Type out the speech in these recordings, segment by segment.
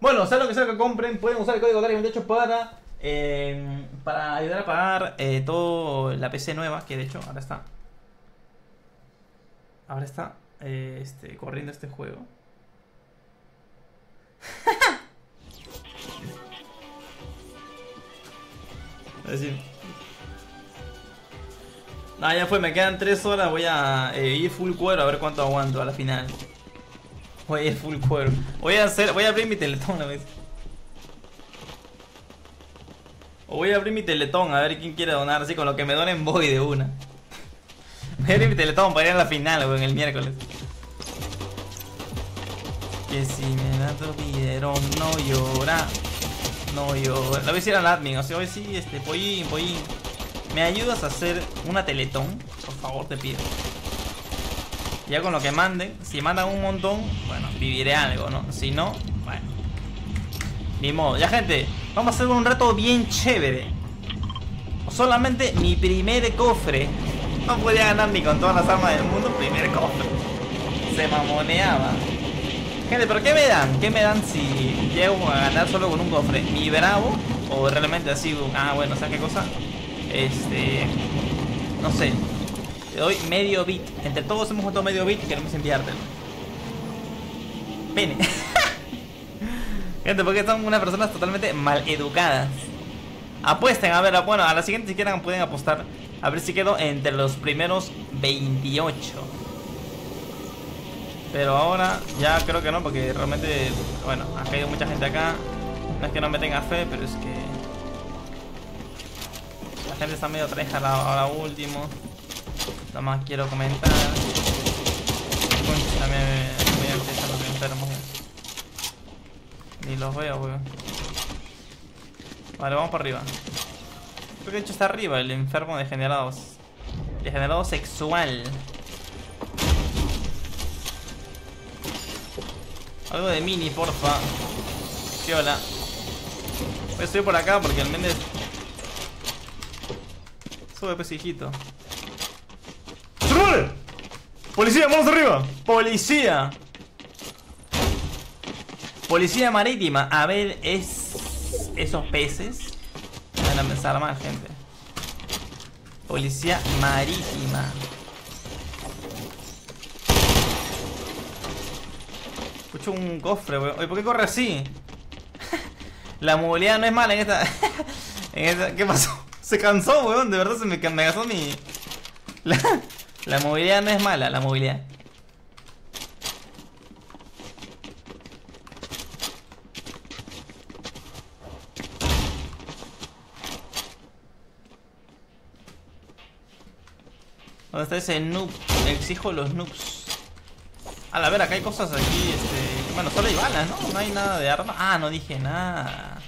Bueno, sea lo que sea que compren, pueden usar el código Daarick28 para ayudar a pagar toda la PC nueva, que de hecho ahora está. Ahora está corriendo este juego. Es decir, no, ya fue, me quedan 3 horas. Voy a ir full cuero a ver cuánto aguanto a la final. Voy a ir full cuero. Voy a abrir mi teletón una vez. O voy a abrir mi teletón a ver quién quiere donar. Así con lo que me donen voy de una. Voy a abrir mi teletón para ir a la final, weón, el miércoles. Que si me la tuvieron, no llora. No llora. La voy a decir al admin, o sea, voy a decir, pollín. ¿Me ayudas a hacer una teletón? Por favor, te pido. Ya con lo que manden, si mandan un montón, bueno, viviré algo, ¿no? Si no, bueno, ni modo. Ya, gente, vamos a hacer un reto bien chévere. Solamente mi primer cofre. No podía ganar ni con todas las armas del mundo. Primer cofre. Se mamoneaba. Gente, ¿pero qué me dan? ¿Qué me dan si llego a ganar solo con un cofre? ¿Mi bravo? ¿O realmente así? Ah, bueno, ¿sabes qué cosa? No sé. Te doy medio bit. Entre todos hemos juntado medio bit y queremos enviártelo. Pene. Gente, porque son unas personas totalmente maleducadas. Apuesten, a ver, bueno, a la siguiente si quieran pueden apostar. A ver si quedo entre los primeros 28. Pero ahora ya creo que no, porque realmente, bueno, ha caído mucha gente acá. No es que no me tenga fe, pero es que la gente está medio treja ahora último. Nada más quiero comentar. Uy, también voy a empezar los enfermos. Ni los veo, weón. Vale, vamos para arriba. Creo que de hecho está arriba el enfermo degenerado. Degenerado sexual. Algo de mini, porfa. Piola. Voy a subir por acá porque el Méndez. Sube, pues, hijito. ¡Troll! ¡Policía, vamos arriba! ¡Policía! Policía marítima. A ver, esos peces van a empezar mal, gente. Policía marítima. Escucho un cofre, weón. Oye, ¿por qué corre así? La movilidad no es mala en esta... ¿Qué pasó? Se cansó, weón, de verdad me cansó mi... La movilidad no es mala, la movilidad. ¿Dónde está ese noob? Me exijo los noobs. A la ver, acá hay cosas aquí, Bueno, solo hay balas, ¿no? No hay nada de arma. Ah, no dije nada.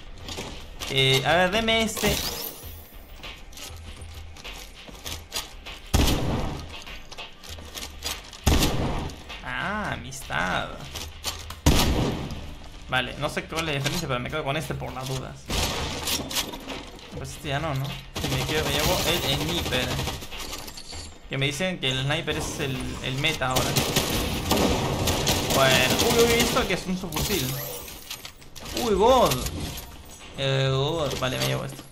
A ver, deme este... Amistad. Vale, no sé cuál es la diferencia, pero me quedo con este por las dudas. Pues este ya no, ¿no? Me llevo el sniper. Que me dicen que el sniper es el meta ahora. Bueno, uy, esto que es un subfusil. Uy, god. Vale, me llevo esto.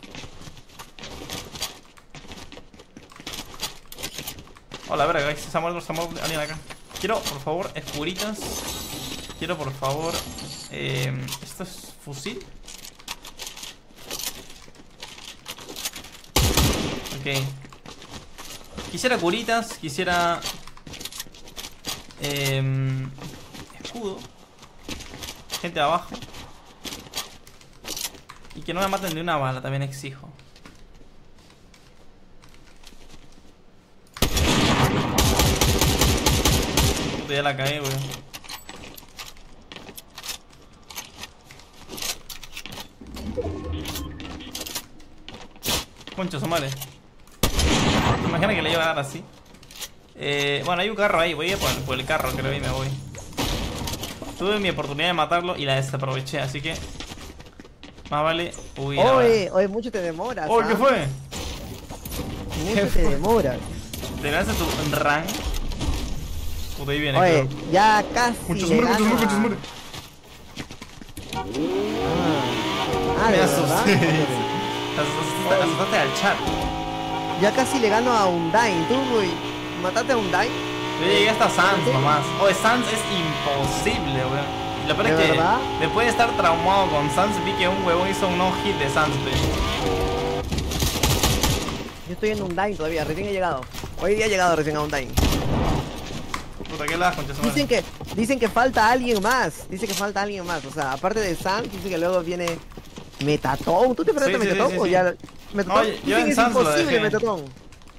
Hola, verga, se ha muerto alguien acá. Quiero, por favor, escuritas. Quiero, por favor... ¿esto es fusil? Ok. Quisiera curitas, quisiera... escudo. Gente abajo. Y que no me maten de una bala, también exijo. Ya la caí, weón. Conchos, somales. ¿Te imaginas que le iba a dar así? Bueno, hay un carro ahí. Voy a ir por el carro, creo, y me voy. Tuve mi oportunidad de matarlo y la desaproveché, así que... Más vale huir. Oye, mucho te demoras. Oye, ¿qué fue? Mucho te demoras. ¿Te lanzas tu rank? Puta, ahí viene. Oye, creo. Ya casi. Muchos muere, muchos muere, muchos muere. Ah, me asusté. Asustaste al chat. Ya casi le gano a Undyne. Tú, güey, ¿mataste a Undyne? Yo llegué hasta Sans nomás. Oye, Sans es imposible, güey. La verdad es que después de estar traumado con Sans, vi que un huevón hizo un no-hit de Sans, Yo estoy en Undyne todavía, recién he llegado. Hoy día he llegado recién a Undyne. Puta, ¿qué la concha? Dicen que falta alguien más. Dicen que falta alguien más. O sea, aparte de Sans, dicen que luego viene Mettaton. ¿Tú te enfrentaste a Mettaton? Sí. Ya... Mettaton. No, yo en Sans lo dejé. Mettaton.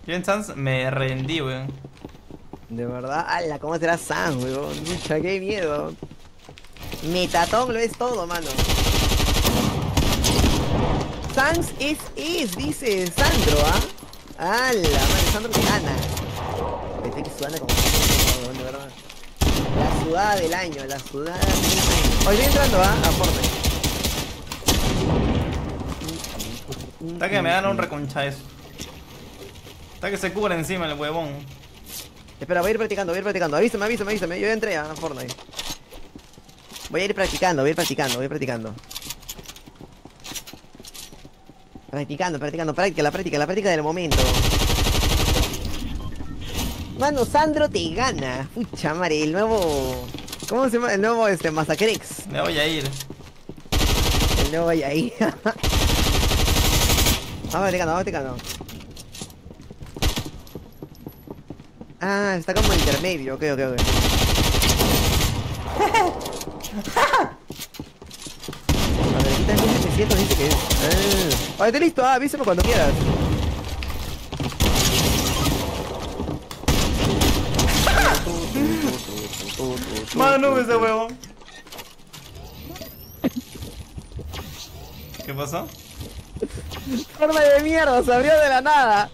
Yo en Sans me rendí, weón. De verdad, ala, ¿cómo será Sans, weón? Mucha, qué miedo. Mettaton lo es todo, mano. Sans es, dice Sandro, ¿ah? ¡Hala, mano! Sandro que gana. Pensé que sudana como... de verdad. La sudada del año, la sudada del año. Hoy estoy entrando, ¿ah? A Fortnite. Está que me dan un reconcha eso. Está que se cubre encima el huevón. Espera, voy a ir practicando. Avísame. Yo ya entré a Fortnite. Voy a ir practicando. La práctica del momento. Mano, Sandro te gana. Pucha madre, el nuevo... ¿Cómo se llama? El nuevo Masacrex. Me voy a ir. El nuevo voy a ir. Vamos practicando. Ah, está como intermedio, ok. Madrecita de 1700 dice que es. Vale, te listo, avísame cuando quieras. Mano, ese huevo. ¿Qué pasó? Arma de mierda, se abrió de la nada.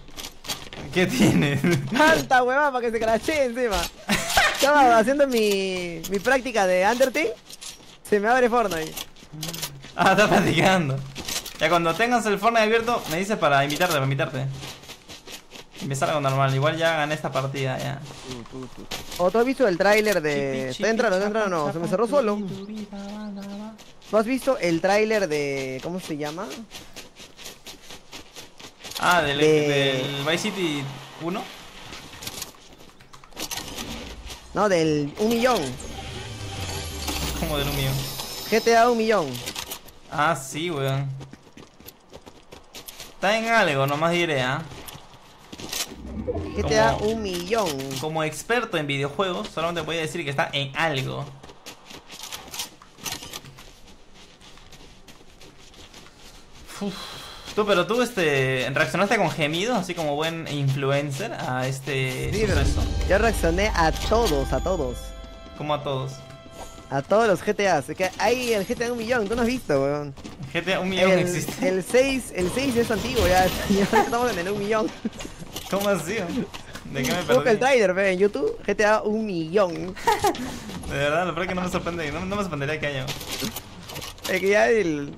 ¿Qué tienes? Tanta hueva para que se crachee encima. Estaba haciendo mi práctica de Undertale. Se me abre Fortnite. Ah, está practicando. Ya cuando tengas el Fortnite abierto, me dices para invitarte, Empezar algo normal, igual ya gané esta partida ya. ¿O tú has visto el tráiler de... ¿Te entraron o no? Se me cerró solo. ¿Tú has visto el tráiler de... ¿Cómo se llama? Ah, del Vice City 1. No, del 1 millón. ¿Cómo del 1 millón? GTA 1 millón. Ah, sí, weón. Está en algo, nomás diré, ¿ah? GTA 1 millón. Como experto en videojuegos, solamente voy a decir que está en algo. Uf. Pero tú reaccionaste con gemidos, así como buen influencer, a este... Sí, yo reaccioné a todos. ¿Cómo a todos? A todos los GTAs, que hay el GTA 1 millón, tú no has visto, weón. GTA 1 millón existe. El 6 es antiguo, ya estamos en el 1 millón. ¿Cómo así? ¿De qué me perdí? Busca el trailer, ve, en YouTube, GTA 1 millón. De verdad, la verdad es que no me sorprende, no me sorprendería que haya. Es que ya el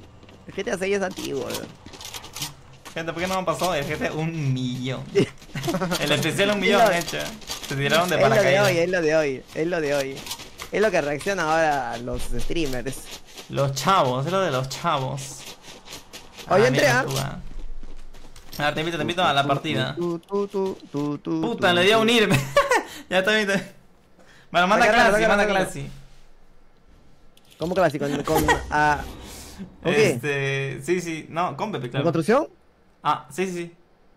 GTA 6 es antiguo, weón. Gente, ¿por qué no me han pasado el jefe 1 millón? El especial 1 millón, de hecho. Se tiraron de paracaídas. Es lo de hoy. Es lo que reacciona ahora a los streamers. Los chavos, es lo de los chavos. Hoy entré, ¿ah? A ver, te invito a la partida. Puta, le di a unirme. Ya está, viste. Bueno, manda classy. ¿Cómo classy? Con Pepe, claro. ¿Con construcción? Ah, sí.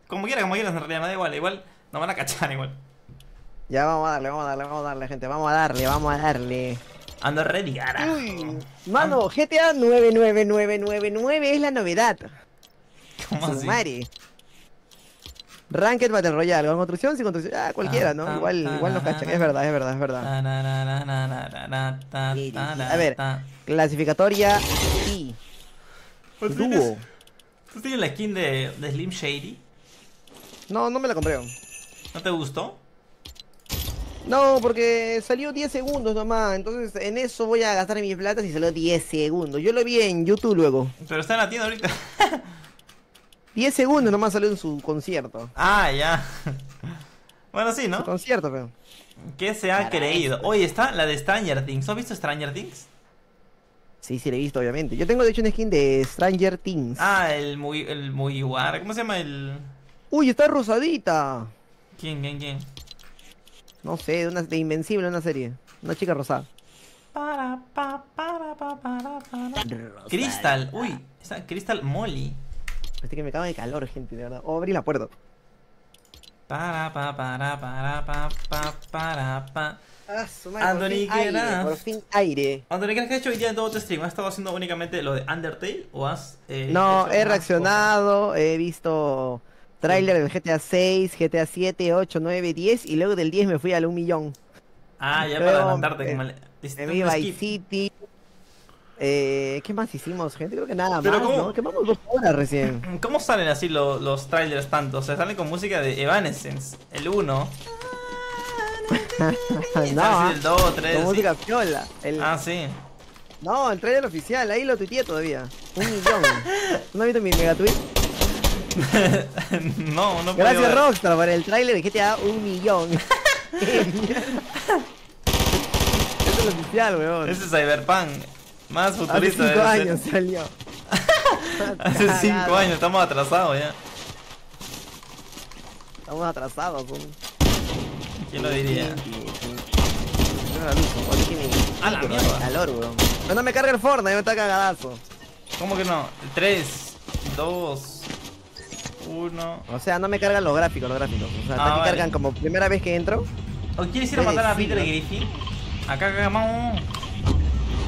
Como quieras, en realidad, me da igual. Igual nos van a cachar, igual. Ya, vamos a darle, gente. Vamos a darle. Ando ready, ahora. Mano, GTA 99999 es la novedad. ¿Cómo así? Sumari. Ranked Battle Royale. Con construcción, sin construcción. Ah, cualquiera, ¿no? Igual nos cachan. Es verdad. A ver, clasificatoria y... Dúo. ¿Tú tienes la skin de Slim Shady? No, no me la compré. ¿No te gustó? No, porque salió 10 segundos nomás. Entonces en eso voy a gastar mis platas y salió 10 segundos. Yo lo vi en YouTube luego. Pero está en la tienda ahorita. 10 segundos nomás salió en su concierto. Ah, ya. Bueno, sí, ¿no? Su concierto, pero... ¿Qué se ha creído? Oye, está la de Stranger Things. ¿Has visto Stranger Things? Sí, sí, lo he visto, obviamente. Yo tengo, de hecho, un skin de Stranger Things. Ah, el muy ¿cómo se llama el...? ¡Uy, está rosadita! ¿Quién? No sé, de Invencible, una serie. Una chica rosada. Rosadita. Crystal, uy, esa Crystal Molly. Este que me cago de calor, gente, de verdad. Oh, abrí la puerta. Ah, AnthonyCraft, por fin aire. AnthonyCraft, ¿qué has hecho hoy día en todo tu stream? ¿Has estado haciendo únicamente lo de Undertale o has...? No, he reaccionado, he visto tráiler del GTA 6, GTA 7, 8, 9, 10 y luego del 10 me fui al 1.000.000. Ah, ya para adelantarte. En Vice City. ¿Qué más hicimos, gente? Creo que nada más, ¿no? Quemamos 2 horas recién. ¿Cómo salen así los trailers tanto? O sea, salen con música de Evanescence, el 1. No, el 2, 3. Con música piola. Ah, sí. No, el trailer oficial, ahí lo tuiteé todavía. 1.000.000. ¿No has visto mi mega tweet? No puedo. Gracias, Rockstar, por el trailer de GTA 1.000.000. Eso es lo oficial, weón. Ese es Cyberpunk. Más futurista. Hace 5 años salió. Hace 5 años, estamos atrasados ya. Estamos atrasados, weón. ¿Quién lo diría? ¡A la mierda! Calor, weón. No me carga el Fortnite, me está cagadazo. ¿Cómo que no? 3, 2, 1. O sea, no me cargan los gráficos, O sea, hasta que cargan como primera vez que entro. ¿O quieres ir a matar a Peter Griffin? Acá cagamos.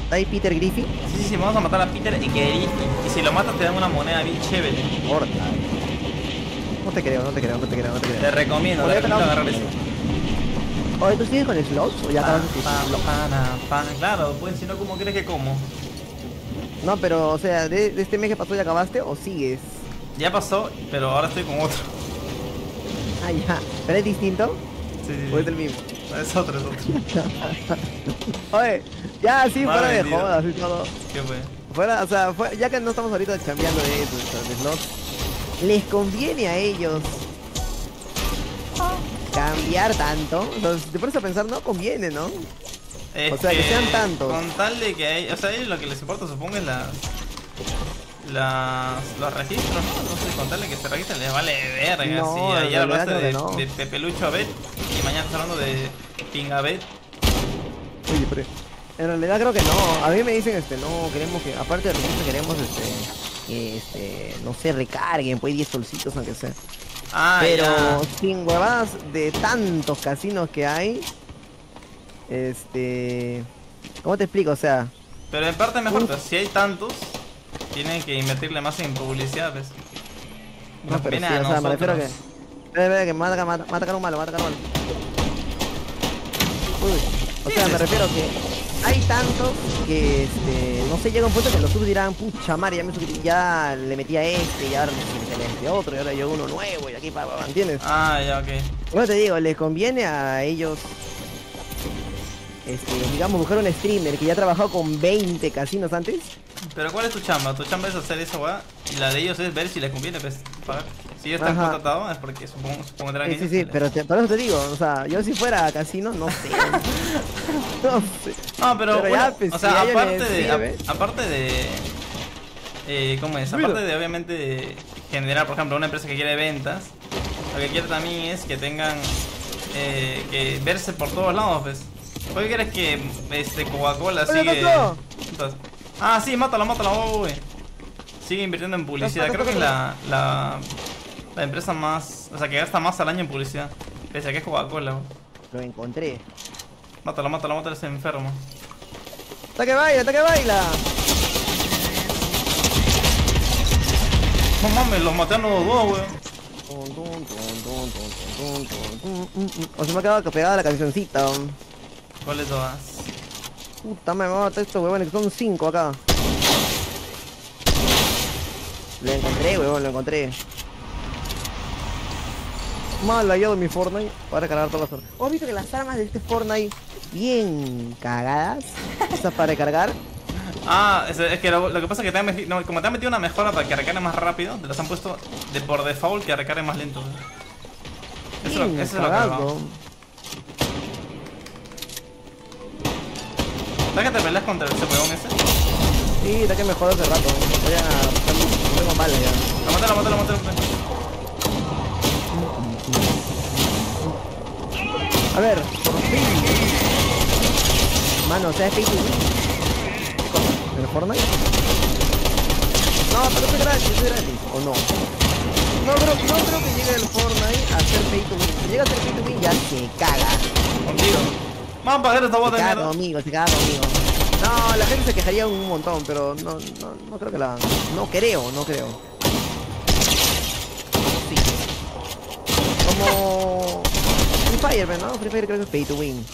¿Está ahí Peter Griffin? Sí, vamos a matar a Peter Griffin. Y si lo matas te dan una moneda bien chévere. Porta. No te creo. Te recomiendo, agarrar eso. Oye, ¿tú sigues con el slow? ¿O ya acabas de slow? Claro, pues si no, ¿cómo crees que como? No, pero, o sea, ¿de este mes que pasó ya acabaste o sigues? Ya pasó, pero ahora estoy con otro. Ah, ya. ¿Pero es distinto? Sí. ¿O es el mismo? Es otro. Oye, ya, sí, fuera de jodas, sí, todo. ¿Qué fue? Fuera, o sea, ya que no estamos ahorita cambiando de eso, de slots, les conviene a ellos cambiar tanto. Entonces, te pones a pensar, no conviene, ¿no? O sea, que sean tantos. Con tal de que hay, o sea, a ellos lo que les importa, supongo, es los registros, ¿no? No sé, con tal de que se registren, les vale verga. No, si ayer hablaste de Pepelucho Abel y mañana estás hablando de Pingabet. Oye, pero en realidad creo que no. A mí me dicen, no, queremos que, aparte de registro, queremos, no sé, recarguen, pues 10 solcitos, aunque sea. Ah, pero ya. Sin huevadas de tantos casinos que hay, ¿cómo te explico? O sea... Pero en parte mejor, pero si hay tantos, tienen que invertirle más en publicidad, ¿ves? No, pero sí, o sea, me refiero a que... Espera, que me va a atacar un malo. Uy, o sea, me refiero que hay tantos que, no sé, llega un punto que los subs dirán, pucha madre, ya le metí a este, y ahora me metí a este otro, y ahora yo uno nuevo, y aquí, ¿entiendes? Ah, ya, ok. Bueno, te digo, les conviene a ellos... digamos, buscar un streamer que ya ha trabajado con 20 casinos antes. Pero ¿cuál es tu chamba? Tu chamba es hacer esa weá y la de ellos es ver si les conviene pagar. Si ellos están contratados es porque supongo que sí, sí, pero por eso te digo, o sea, yo si fuera a casino, no sé. No, pero ya, pues, o sea, aparte de... ¿cómo es? Aparte de, obviamente, generar, por ejemplo, una empresa que quiere ventas, lo que quiere también es que tengan... que verse por todos lados, pues. ¿Por qué crees que Coca-Cola sigue...? Entonces, sí, mátalo, uy. Sigue invirtiendo en publicidad. Creo que es la empresa más... O sea, que gasta más al año en publicidad. Pese a que es Coca-Cola. Lo encontré. Mátalo, ese enfermo. ¡Está que baila! No mames, los maté a los dos, weón. O se me ha quedado pegada la cancioncita. ¿Cuáles todas? Puta, me mata esto, huevón, que son 5 acá. Lo encontré, huevón, Mal hallado mi Fortnite para cargar todas las armas. ¿Has visto que las armas de este Fortnite bien cagadas? Estas para cargar. Es que lo que pasa es que como te han metido una mejora para que recargue más rápido, te las han puesto de por default que recargue más lento. Eso es lo que hago. ¿Sabes que te peleas contra el cepedón ese? Sí, la que mejoró hace rato. Voy a... tengo mal ya. La maté. A ver, por fin. Mano, ¿te has difícil? ¿En el Fortnite? No, pero es gratis, ¿o no? No creo que llegue el Fortnite a ser pay to win. Si llega a ser pay to win ya se caga. Contigo. Vamos a pagar esta bota de mierda. Se caga conmigo. No, la gente se quejaría un montón, pero no creo que la hagan. No creo. Sí. Como... Free Fire, ¿no? Free Fire creo que es pay to win.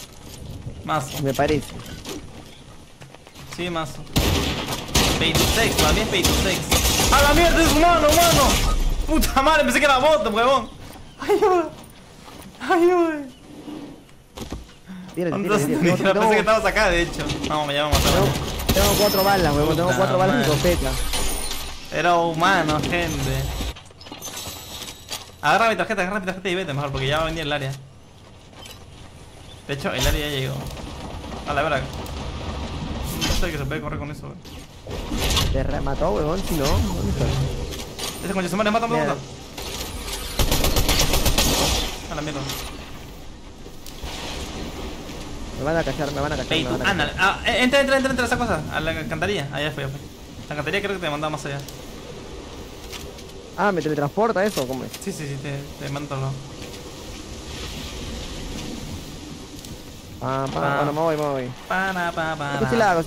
Más. Me parece. Sí, más. Pay to sex, también pay to sex. ¡A la mierda! ¡Es humano, humano! ¡Puta madre! Pensé que era bot, huevón. ¡Ayuda! Tira. Pensé que estabas acá, de hecho. No, me llamo a matar. Tengo 4 balas, huevón. Tengo 4 balas y copeta. Era humano, gente. Agarra mi tarjeta y vete mejor, porque ya va a venir el área. De hecho, el área ya llegó. A la verga. No sé que se puede correr con eso, huevón. Te remató, weón, si no. Ese concha se me mata, me mata. A la mierda. Me van a cachar. Hey, tú, ándale. Entra a esa cosa. A la alcantarilla. Allá fue. La alcantarilla creo que te mandaba más allá. Ah, ¿me teletransporta eso? ¿Cómo es? Sí, te mando todo. Bueno, me voy.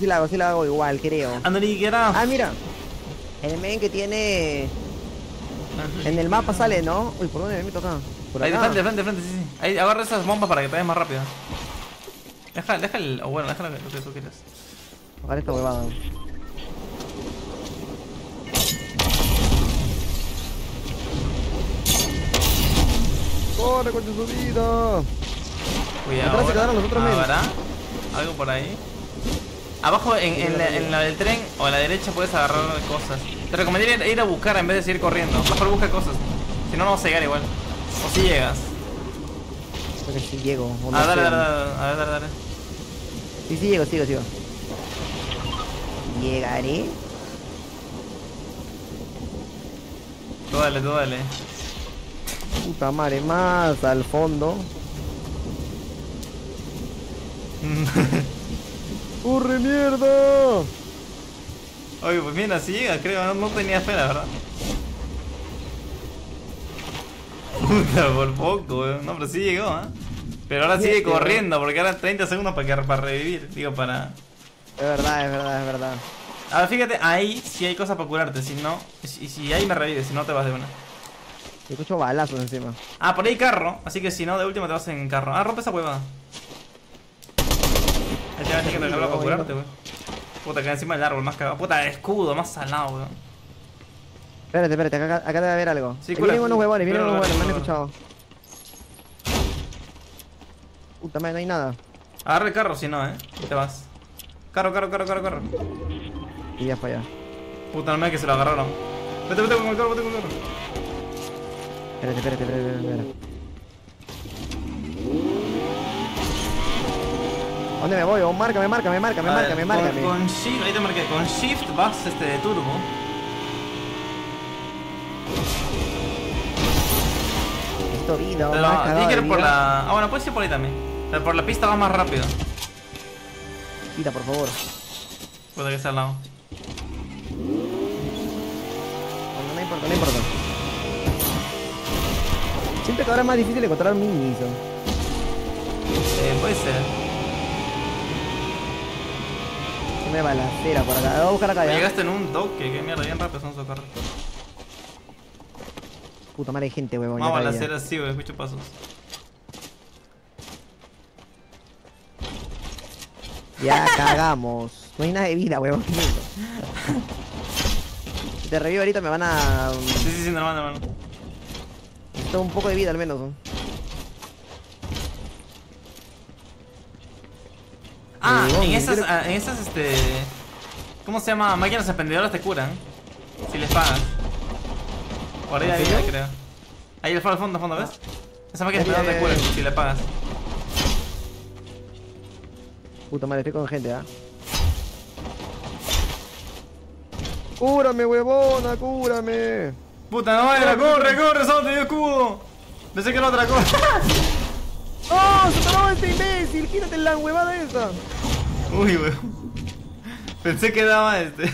Sí la hago igual, creo. Anthony, ah, mira. El men que tiene... En el mapa sale, ¿no? Uy, ¿por dónde me meto acá? Por acá. Ahí, de frente, sí. Ahí, agarra esas bombas para que te vayas más rápido. Déjala lo que tú quieras. Agarra esta huevada. ¡Corre con tu subida! Cuidado, ¿habrá algo por ahí? Abajo, en la del tren o a la derecha puedes agarrar cosas. Te recomendaría ir a buscar en vez de seguir corriendo. Mejor busca cosas. Si no, no vas a llegar igual. O si llegas. Creo que sí llego. Dale. Sí, llego. Llegaré. Tú dale. Puta madre, más al fondo. ¡Corre, mierda! Oye, pues bien, así llega, creo. No tenía fe, la verdad. Puta, por poco, weón. No, pero sí llegó, ¿eh? Pero ahora sigue corriendo, porque ahora 30 segundos para revivir. Digo, para... Es verdad. A ver, fíjate, ahí sí hay cosas para curarte. Si no... Y si ahí me revives, si no te vas de una. Yo escucho balazos encima. Ah, por ahí carro. Así que si no, de última te vas en carro. Ah, rompe esa huevada. Ahí te que te lo para curarte, wey. Puta, que encima del árbol, más cagado. Puta, escudo, más salado, wey. Espérate, acá debe haber algo. Sí, vienen unos huevones, me han escuchado. Puta madre, no hay nada. Agarra el carro, si no, y te vas. Carro. Y ya para allá. Puta, no me da que se lo agarraron. Vete con el carro. Espérate. ¿Dónde me voy? Oh, márcame. Con shift, ahí te marqué. Con shift vas de turbo. Esto vida, tienes que ir por la... Ah, bueno, puedes ir por ahí también. Pero por la pista vas más rápido. Quita, por favor. Puede que sea al lado. No importa. Siempre que ahora es más difícil encontrar un mini. Puede ser. Me balacera por acá, voy a buscar acá. Llegaste en un toque, que mierda, bien rápido son esos carros. Puta madre de gente, huevón. Vamos a balacera así, wey, escucho pasos. Ya cagamos. No hay nada de vida, huevón. Si te revivo ahorita me van a... Sí, normal, hermano. Necesito un poco de vida al menos, ¿no? Ah, en esas ¿cómo se llama? Máquinas expendedoras te curan. Si les pagas. Por ahí hay, creo. Ahí al fondo, ¿ves? Esa máquina expendedora te curan si le pagas. Puta madre, estoy con gente, ¡Cúrame, huevona! ¡Cúrame! ¡Puta, no vale! ¡Corre, corre! ¡Salta, Dios cubo! Pensé que era otra cosa. ¡Oh! ¡Se paró este imbécil! ¡Quítate la huevada esa! Uy, huevón. Pensé que daba este.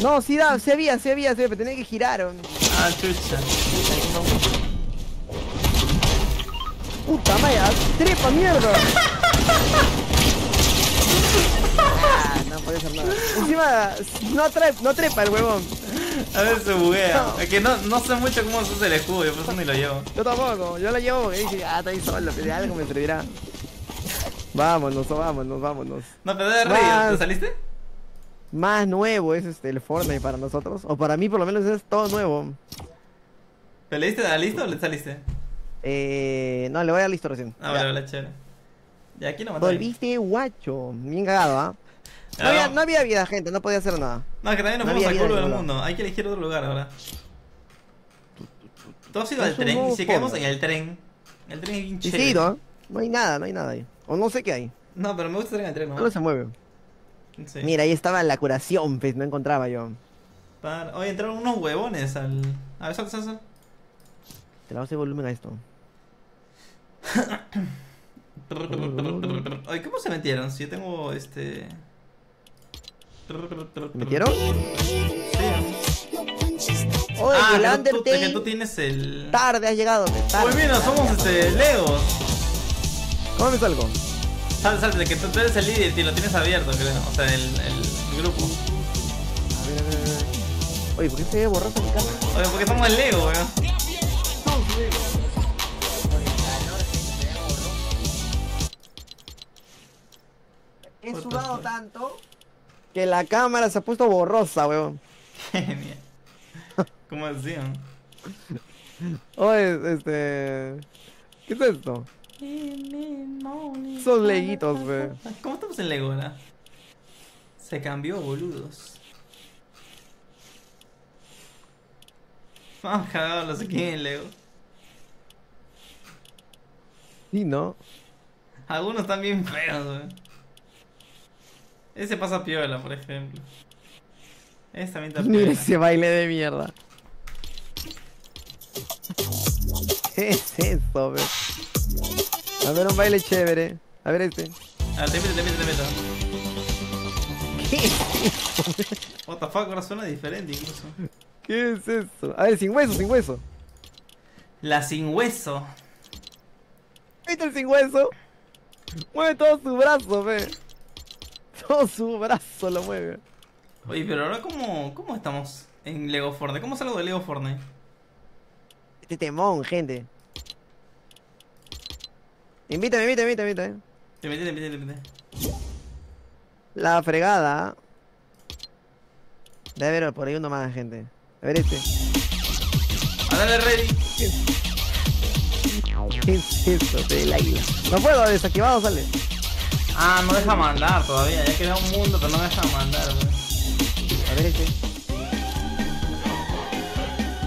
No, sí daba, se había, pero tenía que girar. ¿O no? Ah, chucha. Puta maya, trepa mierda. Ah, no puede ser nada. Encima, no trepa el huevón. A ver, se buguea. Es que no sé mucho cómo se hace el escudo, yo por eso ni lo llevo. Yo tampoco, yo lo llevo porque dije, ah, estoy solo, pero algo me servirá. Vámonos. No, pero de río, ¿te saliste? Más nuevo es el Fortnite para nosotros. O para mí, por lo menos, es todo nuevo. ¿Te le diste a listo o le saliste? No, le voy a dar listo recién. Ah, vale, vale, chévere. Ya aquí no mató. Volviste guacho. Bien cagado, ¿ah? ¿Eh? No había vida, gente. No podía hacer nada. No, que también nos fuimos al culo del mundo. Hay que elegir otro lugar ahora. Tú has ido al tren. Si quedamos en el tren. El tren es bien chévere. Sí, no hay nada ahí. O no sé qué hay. No, pero me gusta estar en el tren, ¿no? No se mueve. Sí. Mira, ahí estaba la curación, pues, no encontraba yo. Oye, entraron unos huevones al... A ver, salsa. Te la vas a hacer volumen a esto. Oye, ¿cómo se metieron? Si yo tengo este... ¿Metieron? Sí. Oye, el Undertale... que tú tienes el... Tarde has llegado, tarde. Uy, mira, somos Legos. ¿Cómo me salgo? Salte, que tú eres el líder y lo tienes abierto, creo. O sea, el grupo. A ver. Oye, ¿por qué se ve borroso mi cara? Oye, porque somos el Lego, weón. He sudado tanto que la cámara se ha puesto borrosa, weón. Genial. ¿Cómo decían? Oye, ¿qué es esto? Son leguitos, wey. ¿Cómo estamos en Lego, verdad? Se cambió, boludos. Vamos a cagarlos aquí en Lego. Sí, ¿no? Algunos están bien feos, wey. Ese pasa piola, por ejemplo. Ese también está piola. Ese baile de mierda. ¿Qué es esto, wey? A ver, un baile chévere. A ver este. Ah, te meto. ¿Qué? What the fuck, ahora suena diferente incluso. ¿Qué es eso? A ver, sin hueso. La sin hueso. ¿Viste el sin hueso? Mueve todo su brazo, fe. Todo su brazo lo mueve. Oye, pero ahora ¿cómo estamos en Lego Fortnite? ¿Cómo salgo de Lego Fortnite? Este temón, gente. Invítame. Te metí. La fregada. Debe haber por ahí uno más, gente. A ver este. A darle ready. ¿Qué es esto? El águila. No puedo, desactivado sale. Ah, no deja mandar todavía. Ya crea un mundo, pero no deja mandar. Bro. A ver este.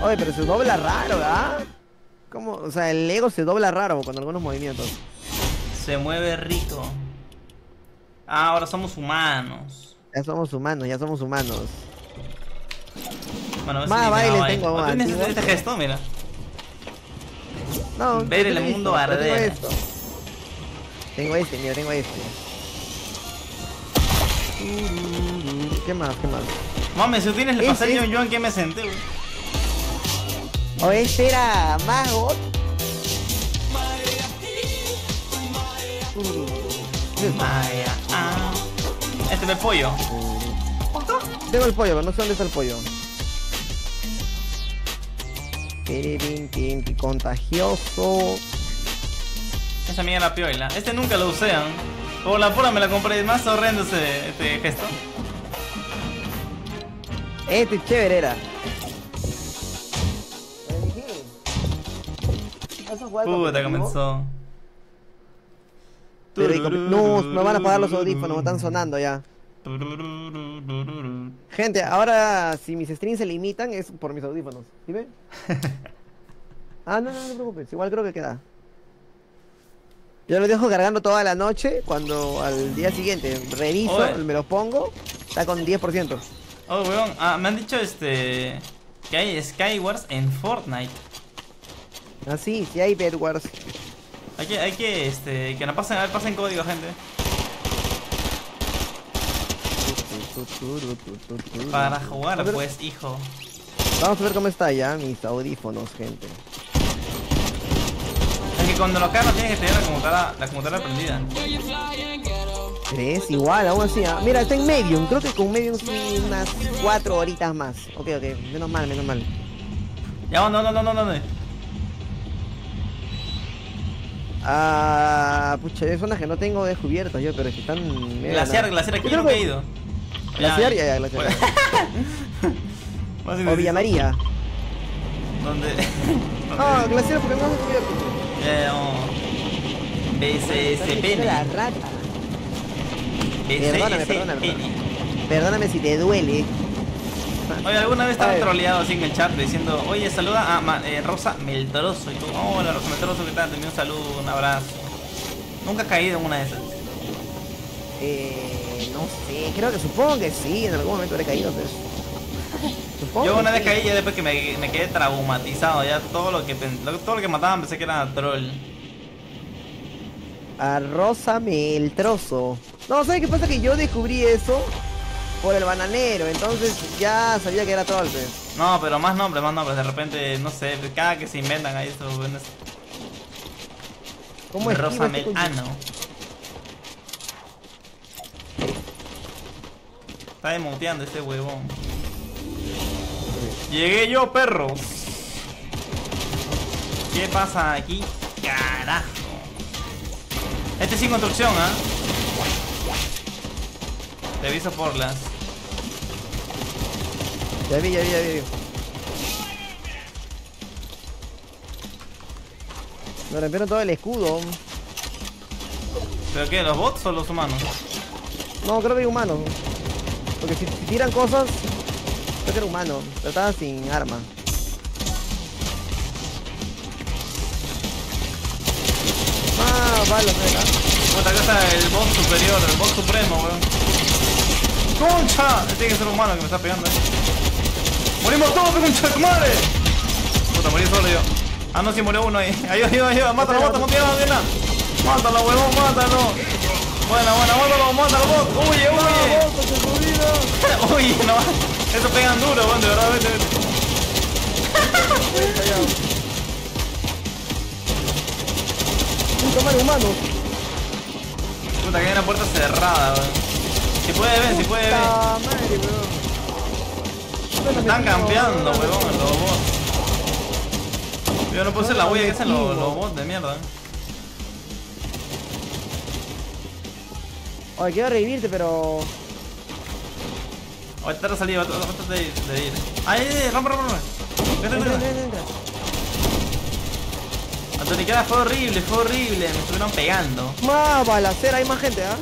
Oye, pero se dobla raro, ¿verdad? ¿Cómo? O sea, el Lego se dobla raro con algunos movimientos. Se mueve rico. Ah, ahora somos humanos. Ya somos humanos. Bueno, más bailes tengo, más. ¿Tienes este gesto? Mira. No, ver el mundo arder. Tengo este. ¿Qué más? Mami, si tienes el pasaje yo en qué me senté, güey. O este era más hot. Este es el pollo. Tengo el pollo, pero no sé dónde está el pollo. Contagioso. Esa mierda la piola. Este nunca lo usean. Por la pura me la compré. Más horrendo este gesto. Este chévere era. Puta, comenzó. No van a apagar los audífonos, están sonando ya. Gente, ahora si mis streams se limitan es por mis audífonos. ¿Sí ve? Ah, no te preocupes, igual creo que queda. Yo los dejo cargando toda la noche, cuando al día siguiente reviso, me los pongo, está con 10%. Oh, weón. Ah, me han dicho que hay Skywars en Fortnite. Ah, sí, sí hay Bedwars. Hay que que nos pasen, a ver, pasen código, gente. Para jugar, pues, hijo. Vamos a ver cómo está ya mis audífonos, gente. Es que cuando lo cargas tienes que tener la computadora prendida. ¿Crees? Igual, aún así. ¿Ah? Mira, está en Medium. Creo que con Medium sí unas 4 horitas más. Ok, ok. Menos mal, menos mal. Ya, no. Ah, pucha, hay zonas que no tengo descubiertas yo, pero es que están... Glaciar, aquí yo nunca he ido. Glaciar, ya, Glaciar. O Villa María. ¿Dónde? No, Glaciar porque no has descubierto. BCSPN. La rata. Perdóname si te duele. Oye, alguna vez estaba troleado sin el chat diciendo, oye, saluda a Rosa Meltoroso. Y tú, hola Rosa Meltoroso, ¿qué tal? Te envío un saludo, un abrazo. ¿Nunca has caído en una de esas? No sé, creo que supongo que sí, en algún momento habré caído, pero... Supongo yo una vez caí, ya después que me quedé traumatizado, ya todo lo que mataban pensé que era troll. A Rosa Meltroso. No, ¿sabes qué pasa? Que yo descubrí eso por el bananero, entonces ya sabía que era troll. No, pero más nombres, de repente, no sé, cada que se inventan ahí estos buenos. ¿Cómo es? Rosa Melano. Está demuteando este huevón. Llegué yo, perro. ¿Qué pasa aquí? Carajo. Este es sin construcción, ¿ah? Te aviso por las... Ya vi. Me rompieron todo el escudo. ¿Pero qué? ¿Los bots o los humanos? No, creo que hay humanos. Porque si tiran cosas, creo que era humano. Pero estaba sin arma. Ah, vale, acá. Puta, acá está el boss superior, el boss supremo, weón. ¡Concha! Este tiene que ser humano que me está pegando, ¡Morimos todos, concha de tu madre! Puta, morí solo yo. Ah, no, sí, murió uno ahí. Ayuda, mátalo, mátalo, huevón, mátalo. Buena, mátalo, bot. Huye. Uy, no. Eso pegan duro, weón, de verdad, vete. Puta madre, humano. Puta, que hay una puerta cerrada, weón. Si puede ver. Madre, weón. Están campeando, weón, los bots. Yo no puedo hacer la huella que hacen los bots de mierda. Oye, quiero revivirte, pero... Oye, te has salido, bastante de ir. ¡Ay, rompe! Entra. AnthonyCraft fue horrible, me estuvieron pegando. Más balacera, hay más gente, ¿ah?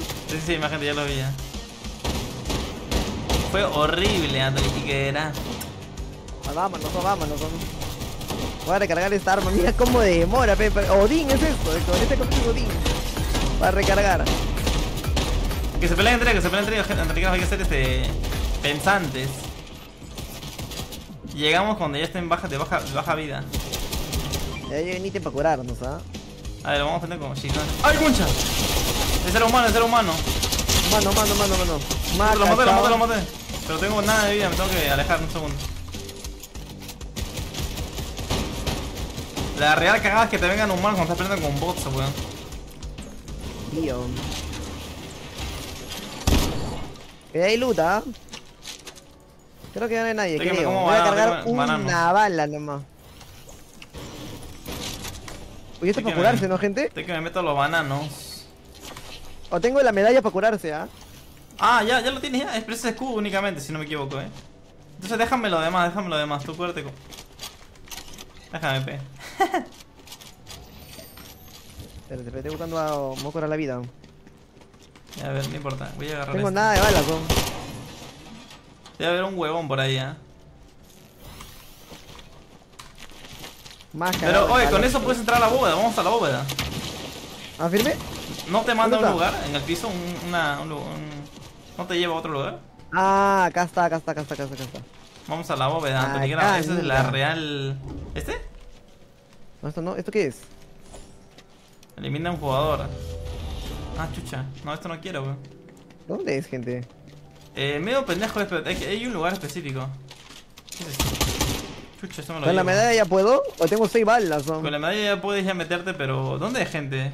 Sí, más gente, ya lo vi. Fue horrible, Anthony, que era. Vámonos. Voy a recargar esta arma. Mira cómo demora, Pepe. Odín es esto. Este es Odín. Para recargar. Que se peleen entre ellos. Anthony, hay que ser pensantes. Llegamos cuando ya estén de baja vida. Ya yo veniste para curarnos, ¿ah? A ver, lo vamos a poner como chicos. ¡Ay, concha! Es ser humano. Mano. Lo maté. Pero tengo nada de vida, me tengo que alejar un segundo. La real cagada es que te vengan humanos cuando estás peleando con bots, weón. Tío. Que hay luta. Creo que no hay nadie, creo. Voy a cargar una bala nomás. Uy, esto es para curarse, ¿no, gente? Estoy que me meto los bananos. O tengo la medalla para curarse, ¿ah? Ah, ya lo tienes ya, expresa escudo únicamente, si no me equivoco, Entonces déjame lo demás, tú cúrate con... Déjame, pe. Espérate, estoy buscando a... Me voy a curar la vida. A ver, no importa, voy a agarrar. Tengo nada de balas, con... Debe haber un huevón por ahí, Más pero, oye, con eso puedes entrar a la bóveda, vamos a la bóveda. ¿Ah, firme? No te manda a un lugar, en el piso, no te lleva a otro lugar. Ah, acá está. Vamos a la bóveda, Anthony. Esa es la real... ¿Este? No, esto no. ¿Esto qué es? Elimina a un jugador. Ah, chucha. No, esto no quiero, weón. ¿Dónde es, gente? Medio pendejo, pero hay un lugar específico. ¿Qué es esto? Chucha, eso me lo digo. ¿Con la medalla ya puedo? ¿O tengo 6 balas? Con la medalla ya puedes ya meterte, pero... ¿Dónde hay gente?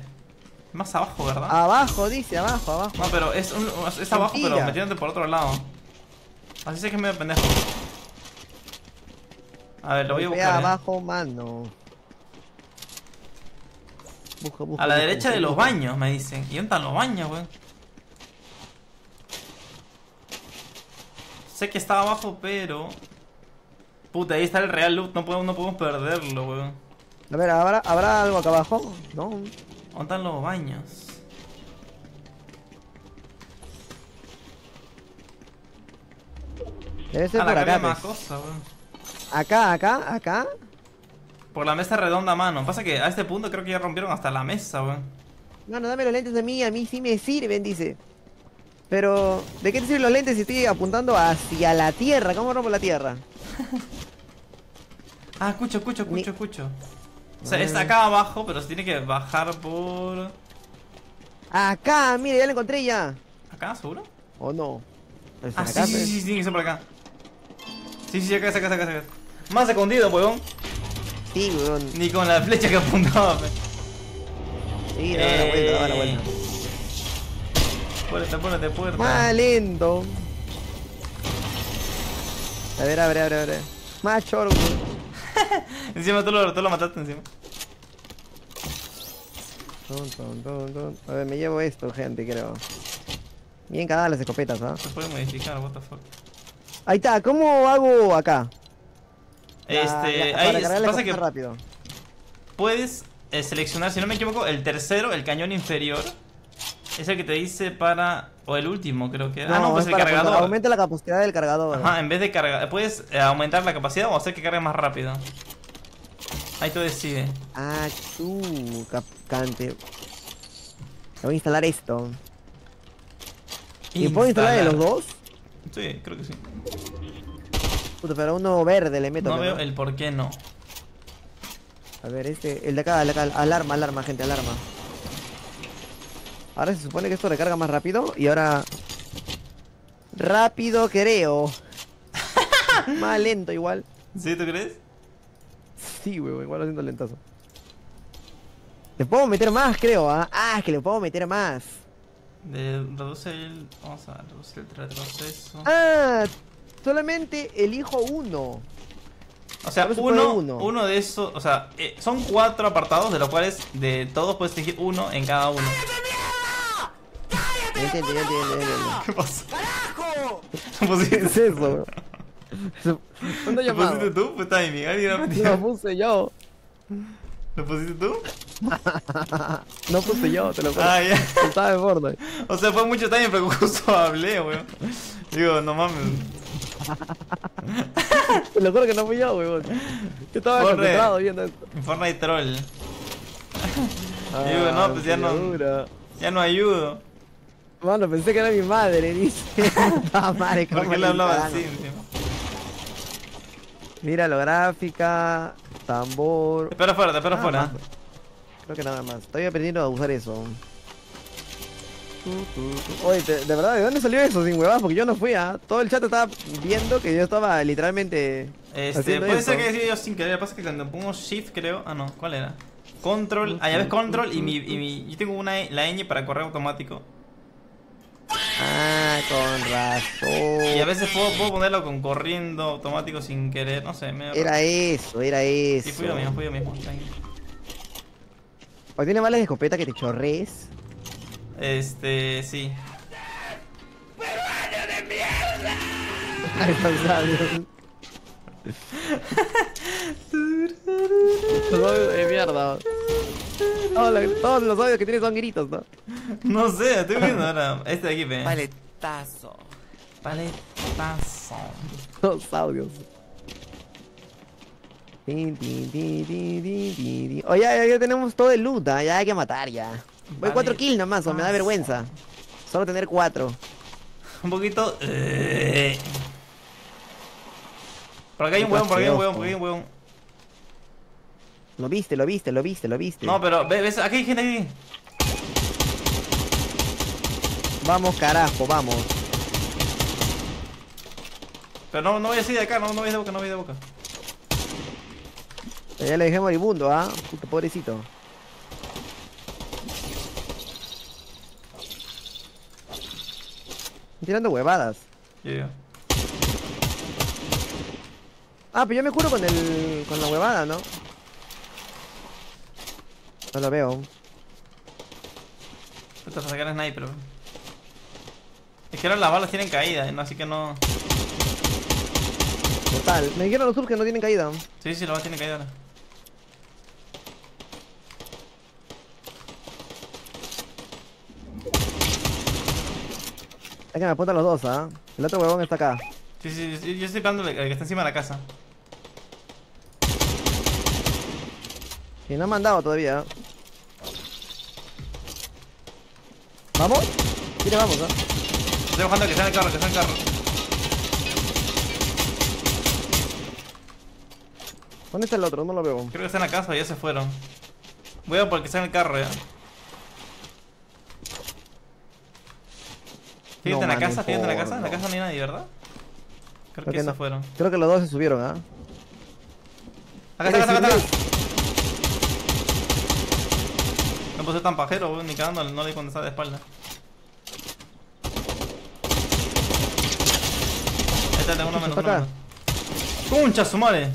Más abajo, ¿verdad? Abajo, dice, abajo. No, pero es abajo, pero metiéndote por otro lado. Así sé que es medio pendejo. A ver, lo voy a buscar. Abajo, mano. Busca, a la derecha de los baños, me dicen. ¿Y dónde están los baños, weón? Sé que está abajo, pero... Puta, ahí está el real loot. No podemos perderlo, weón. A ver, ¿habrá algo acá abajo? No. ¿Dónde están los baños? Debe ser por acá, más cosa, weón. Acá. Por la mesa redonda, mano. Pasa que a este punto creo que ya rompieron hasta la mesa, weón. Mano, dame los lentes a mí sí me sirven, dice. Pero, ¿de qué te sirven los lentes si estoy apuntando hacia la tierra? ¿Cómo rompo la tierra? Ah, escucho. O sea, está acá abajo, pero se tiene que bajar por... Acá, mira, ya lo encontré ya. ¿Acá, seguro? ¿O no? Ah, acá, sí, pero... sí, tiene que ser por acá. Sí, acá. Más escondido, weón. Sí, weón. Ni con la flecha que apuntaba, weón. Sí, da la vuelta. Ponete puerta. Más lento. A ver, abre. Más choro, weón. Encima tú lo mataste encima. A ver, me llevo esto, gente, creo. Bien cagadas las escopetas, ¿ah? Se puede modificar, what the fuck. Ahí está, ¿cómo hago acá? Ahí pasa que rápido. Puedes seleccionar, si no me equivoco, el tercero, el cañón inferior. Es el que te dice para... O el último, creo que... No, pues el cargador. Aumenta la capacidad del cargador. Ajá, en vez de cargar... Puedes aumentar la capacidad o hacer que cargue más rápido. Ahí tú decides. Ah, tú, capcante. Voy a instalar esto. ¿Y puedo instalar de los dos? Sí, creo que sí. Puta, pero uno verde le meto. No veo el por qué no. A ver, el de acá, alarma, gente, alarma. Ahora se supone que esto recarga más rápido. Y ahora... Rápido, creo. Más lento igual. ¿Sí? ¿Tú crees? Sí, weón, igual lo siento lentazo. Le puedo meter más, creo, ¿ah? Ah, es que le puedo meter más. Reduce el... Vamos a reducir el retroceso. Ah, solamente elijo uno. O sea, uno de esos. O sea, son 4 apartados, de los cuales de todos puedes elegir uno en cada uno. ¡Cállate, ¿qué pasó? ¡Carajo! ¿Qué es eso? ¿Lo pusiste tú? Pues está mi mentira. Lo puse yo. ¿Lo pusiste tú? No puse yo, te lo juro. Ah, ya. Estaba en Fortnite. O sea, fue mucho time, pero justo hablé, weón. Digo, no mames. Te lo juro que no fui yo, weón. Yo estaba concentrado viendo esto. Fortnite troll. Digo, no, pues ya no ayudo. Mano, pensé que era mi madre, dice. Ah, madre, ¿cómo? ¿Por qué le hablaba así, encima? Mira la gráfica, tambor. Te espero fuera. Más. Creo que nada más. Estoy aprendiendo a usar eso. Oye, de verdad, ¿de dónde salió eso? Sin huevadas, porque yo no fui, ¿ah? Todo el chat estaba viendo que yo estaba literalmente. Puede ser que decía yo sin querer. Pasa que cuando pongo shift, creo. Ah, no, ¿cuál era? Control. Ah, ya ves, control. Yo tengo la ñ para correr automático. Ah, con razón. Y a veces puedo ponerlo con corriendo automático sin querer. No sé, medio. Era eso. Sí, fui yo mismo. ¿O tiene balas de escopeta que te chorrees? Sí. ¡Peruano de mierda! Ay, pasados. De mierda. Todos los audios que tienes son gritos, ¿no? No sé, estoy viendo ahora. Este de aquí, ve. Paletazo. Los audios. Oye, ya tenemos todo el loot, ¿eh? Ya hay que matar ya. Voy 4 kills nomás, me da vergüenza. Solo tener 4. un poquito. Por acá hay un hueón, por acá hay un hueón, por acá hay un hueón. Lo viste, lo viste, lo viste, lo viste. No, pero ves, aquí hay gente, aquí. Vamos, carajo, vamos. Pero no, no voy así de acá, no, no voy de boca, no voy de boca. Ya le dejé moribundo, ¿ah? Puto pobrecito. Tirando huevadas. Yeah. Ah, pero yo me curo con el... con la huevada, ¿no? No lo veo. Puta, para sacar a sniper. Es que ahora las balas tienen caída, ¿no? Así que no... Total, me dijeron los subs que no tienen caída. Sí, sí, las balas tienen caída ahora. Es que me apuntan los dos, ¿ah? ¿Eh? El otro huevón está acá. Sí, sí, yo estoy pegando el que está encima de la casa. Y no me han dado todavía. ¿Vamos? Mira, vamos, ¿ah? ¿Eh? Estoy bajando que está en el carro, que está en el carro. ¿Dónde está el otro? No lo veo. Creo que está en la casa, ya se fueron. Voy a por el que está en el carro, ya. Fíjate en la casa, fíjate en la casa, en la casa no hay nadie, ¿verdad? Creo que se fueron. Creo que los dos se subieron, ¿ah? Acá está, acá está, acá está. No puedo ser tan pajero, ni cagándole, no le contesté de espalda. Ahí está, tengo uno menos, uno menos. ¡Concha su madre!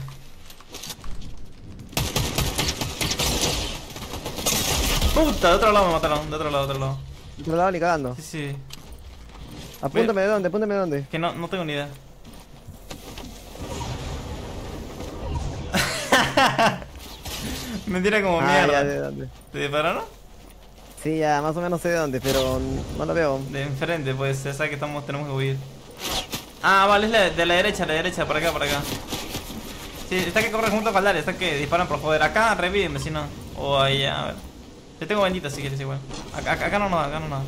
¡Puta! De otro lado me mataron, de otro lado, de otro lado. De otro lado ni cagando. Sí, sí. Apúntame de dónde, apúntame de dónde. Que no tengo ni idea. Mentira como mierda. Ya, ¿de dónde? ¿Te dispararon? Sí, ya, más o menos sé de dónde, pero no lo veo. De enfrente, pues, ya sabes que estamos, tenemos que huir. Ah, vale, es de la derecha, para acá, para acá. Sí, está que corre junto a Valeria, está que disparan por joder. Acá, revívenme, si no. O allá, a ver. Yo tengo bandita si quieres igual. Acá no nada, acá no nada.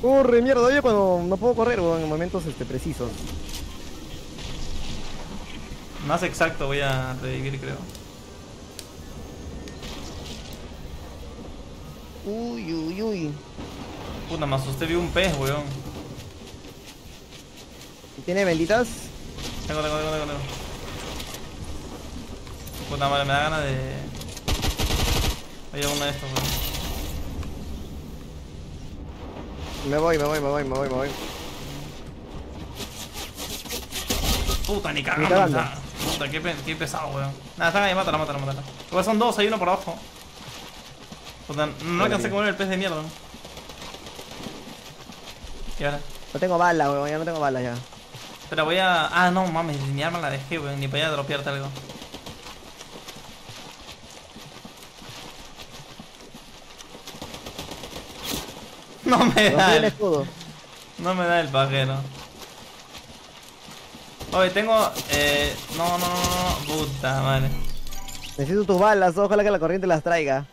Corre, mierda, oye, cuando no puedo correr, weón, en momentos precisos. Más exacto voy a revivir, creo. Uy, uy, uy. Puta, me asusté, vi un pez, weón. ¿Tiene velitas? Tengo. Puta madre, me da ganas de... Voy a uno de estos, weón. Me voy. Puta, ni cagando. Puta, qué pesado, weón. Nada, están ahí, mátala. Igual son dos, hay uno por abajo. Puta, no alcancé a comer el pez de mierda. ¿Y ahora? No tengo balas, weón, ya no tengo balas ya. Pero voy a... Ah, no, mames, ni arma la dejé, weón, ni para allá dropearte algo. No me da el escudo. No me da el pajero. Oye, tengo... No. Puta madre. Necesito tus balas, ojalá que la corriente las traiga.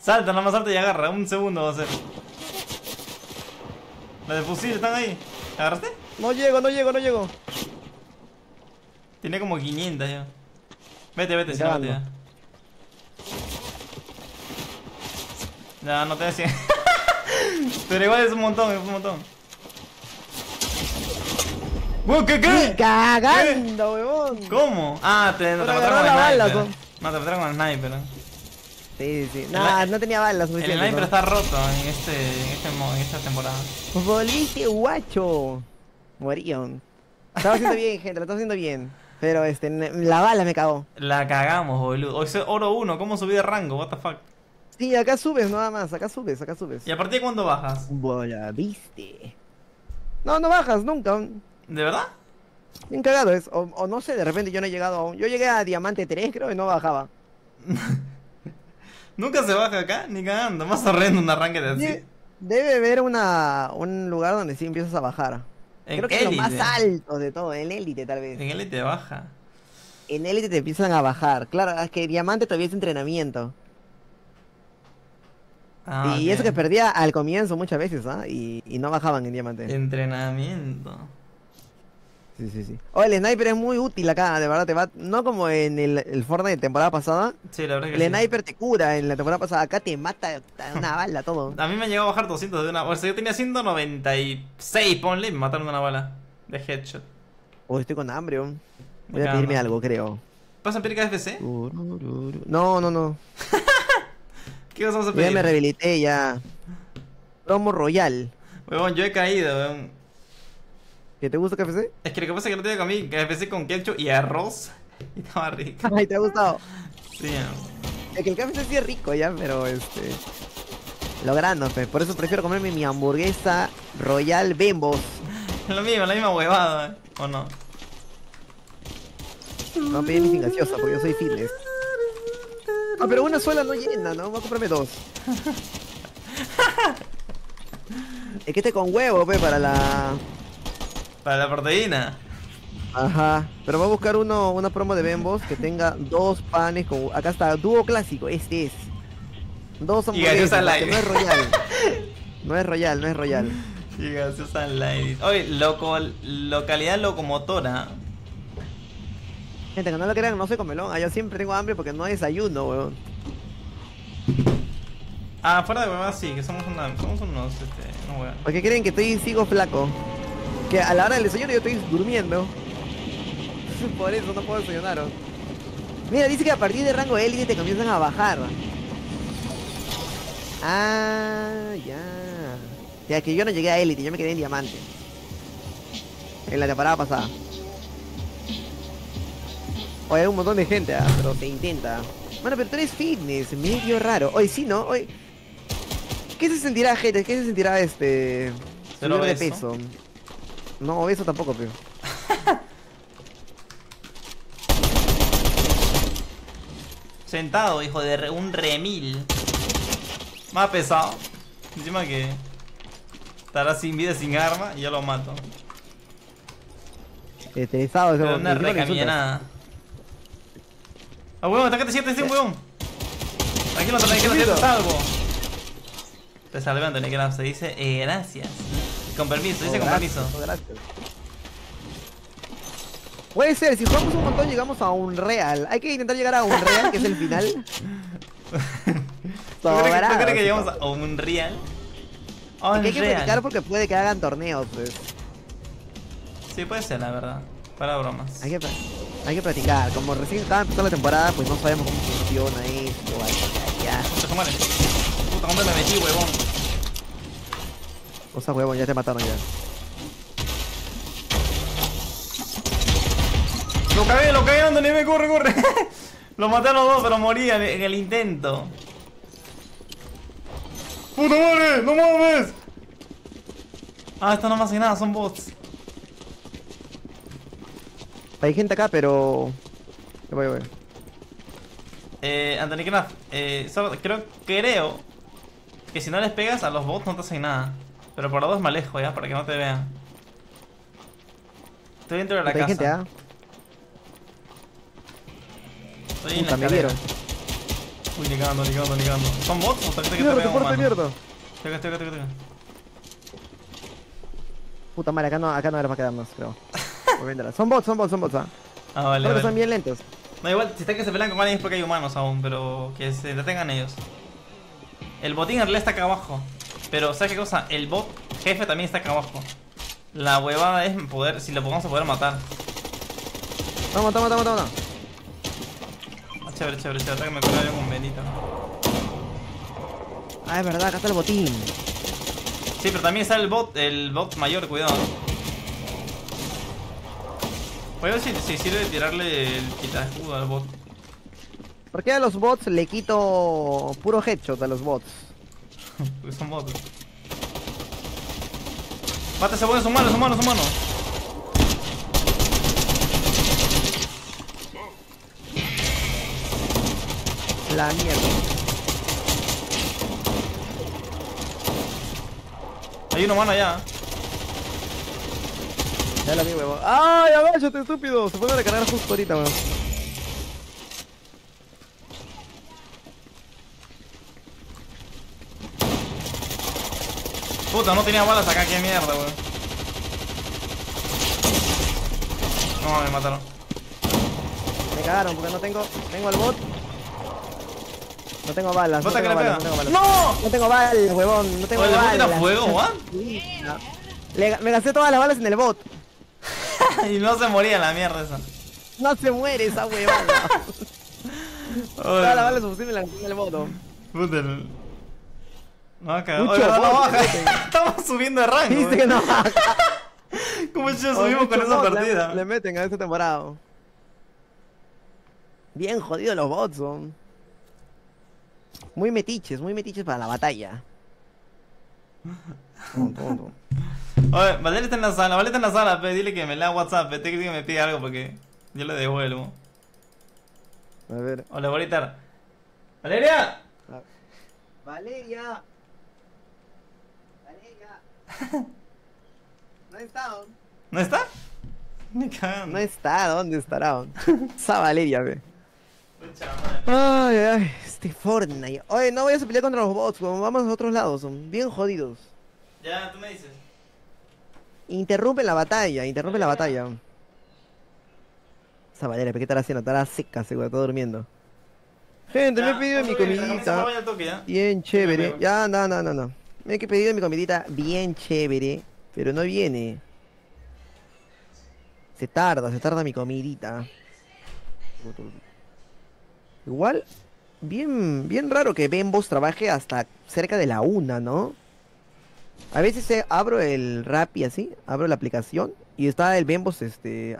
Salta, nomás salta y agarra. Un segundo va a ser. Las de fusil están ahí. ¿Agarraste? No llego. Tiene como 500 ya. Vete, si no te da. Ya, no te da 100. Pero igual es un montón, ¡Wow! ¿Qué? ¡Cagando, huevón! ¿Cómo? Ah, te mataron con el sniper. No, te mataron con el sniper. Sí. No tenía balas suficientes. El sniper está roto en esta temporada. Volviste guacho. Morión. Estaba haciendo bien, gente, lo estaba haciendo bien. Pero la bala me cagó. La cagamos, boludo. Hoy soy oro 1, ¿cómo subí de rango? What the fuck. Sí, acá subes nada más, acá subes. ¿Y a partir de cuándo bajas? Bola, viste. No bajas nunca. ¿De verdad? Bien cagado es, o no sé, de repente yo no he llegado aún. Yo llegué a Diamante 3 creo y no bajaba. Nunca se baja acá, ni cagando, más horrendo un arranque de así. Debe haber un lugar donde sí empiezas a bajar. Creo que es lo más alto de todo, en Élite tal vez. En Élite baja. En Élite te empiezan a bajar, claro, es que Diamante todavía es entrenamiento. Ah, y eso que perdía al comienzo muchas veces, ¿ah? Y no bajaban en diamante. Entrenamiento. Sí, sí, sí. Oh, el sniper es muy útil acá, de verdad, te va... No como en el Fortnite de temporada pasada. Sí, la verdad que el sniper te cura en la temporada pasada. Acá te mata una bala, todo. A mí me llegó a bajar 200 de una... O sea, yo tenía 196, ponle, me mataron de una bala. De headshot. Oh, estoy con hambre, oh. Voy a pedirme algo, creo. ¿Vas a pedir KFC? No, no, no. ¿Qué vas a pedir? Ya me rehabilité, ya. Promo Royal. Huevón, yo he caído, weón. ¿Qué te gusta KFC? Es que lo que pasa es que no tenía comida, KFC con ketchup y arroz. Y estaba rico. Ay, ¿te ha gustado? Sí, no. Es que el KFC sí es rico ya, pero lo grano, pues. Por eso prefiero comerme mi hamburguesa Royal Bembos. Lo mismo, la misma huevada, ¿o no? No pedí mi gaseosa porque yo soy fitness. Ah, pero una sola no llena, ¿no? Voy a comprarme dos. Es que con huevo, pe, para la... Para la proteína. Ajá. Pero voy a buscar una promo de Bembos que tenga dos panes con... Acá está, dúo clásico, este es. Dos hamburguesas, que no es Royal. No es Royal, no es Royal. Y gaseosa light. Oye, localidad locomotora. Gente, que no lo crean, no soy comelón. Yo siempre tengo hambre porque no desayuno, weón. Ah, fuera de huevada sí, que somos unos weón. ¿Por qué creen que sigo flaco? Que a la hora del desayuno yo estoy durmiendo. Por eso no puedo desayunar, weón. Mira, dice que a partir de rango élite te comienzan a bajar. Ah, ya. O sea, que yo no llegué a élite, yo me quedé en diamante. En la temporada pasada. Hoy hay un montón de gente, ¿ah? Pero se intenta. Bueno, pero tú eres fitness, medio raro. Hoy sí, ¿no? Hoy... ¿Qué se sentirá, gente? ¿Qué se sentirá subir de peso? No, obeso tampoco, pero... Sentado, hijo de un remil. Más pesado. Encima que... Estará sin vida, sin arma, y ya lo mato. Estresado, pero una recaminada. ¡Ah, huevón! ¡Atácate 7-1, huevón! Tranquilo, tranquilo, te salvo. Te salvé, AnthonyCraft. Se dice gracias. Con permiso, dice con permiso. Gracias. Puede ser, si jugamos un montón llegamos a un real. Hay que intentar llegar a un real, que es el final. ¿Tú crees que llegamos a un real? Hay que platicar porque puede que hagan torneos, pues. Sí, puede ser, la verdad. Para bromas. Hay que practicar, como recién estaba empezando la temporada, pues no sabemos cómo funciona esto, ya. Puta, ¿dónde me metí, huevón? O sea, huevón, ya te mataron ya. Lo cagué, Anthony, corre, corre. Lo maté a los dos, pero morí en el intento. ¡Puta madre! ¡No mames! Ah, esto no me hace nada, son bots. Hay gente acá, pero... Voy. AnthonyCraft, creo que si no les pegas a los bots no te hacen nada. Pero por los dos me alejo, ya, para que no te vean. Estoy dentro de la casa. Hay gente, ¿ah? Estoy en la escalera. Uy, ligando. ¿Son bots o también te pego, mano? Estoy acá. Puta madre, acá no era para quedarnos, creo. Son bots, ¿ah? Ah, vale. Pero son bien lentos. No, igual, si está que se pelean con alguien es porque hay humanos aún, pero que se detengan ellos. El botín en realidad está acá abajo. Pero, ¿sabes qué cosa? El bot jefe también está acá abajo. La huevada es poder, si lo vamos a poder matar. Toma. Ah, chévere, hasta que me cura yo con bendito. Ah, es verdad, acá está el botín. Sí, pero también está el bot mayor, cuidado. Voy a ver si sirve de tirarle el quitaescudo al bot. ¿Por qué a los bots le quito puro headshot a los bots? Porque son bots. Mata ese bot, es humano. La mierda. Hay un humano allá. Dale a mi huevo. ¡Ay, abáchate, estúpido! Se puede recargar justo ahorita, weón. Puta, no tenía balas acá, qué mierda, weón. No, me mataron. Me cagaron porque no tengo... Tengo al bot. No tengo balas. ¿Bota no tengo que balas, le pega? ¡No! No tengo balas, huevón. No tengo balas. ¿Le botas fuego, Juan? No. Me gasté todas las balas en el bot. Y no se moría la mierda esa. No se muere esa huevada. Todas las balas posibles las gasté en el bot. Puta. No, acá. Mucho, oiga, no baja. Estamos subiendo de rango. Dice que no baja. ¿Cómo yo subimos con esa partida? Le meten a esta temporada. Bien jodidos los bots, son. Muy metiches para la batalla. Oye, Valeria está en la sala, pe, dile que me lea WhatsApp, te creo que me pide algo porque yo le devuelvo. A ver. Hola, Valeria. ¡Valeria! ¡Valeria! ¡Valeria! No está, ¿no? ¿No está? Me cagan. No está, ¿dónde estará? Esa Valeria, pe. Ay, ay, este Fortnite. Oye, no vayas a pelear contra los bots, vamos a otros lados, son bien jodidos. Ya, tú me dices. Interrumpe la batalla, interrumpe la batalla. Esa Valeria, ¿qué estará haciendo? Estará seca, seguro, está durmiendo. Gente, ya, me he pedido mi comidita. Bien chévere. Ya, no. Me he pedido mi comidita bien chévere, pero no viene. Se tarda mi comidita. Igual, bien raro que Bembos trabaje hasta cerca de la 1, ¿no? A veces abro el Rappi así, abro la aplicación y está el Bembos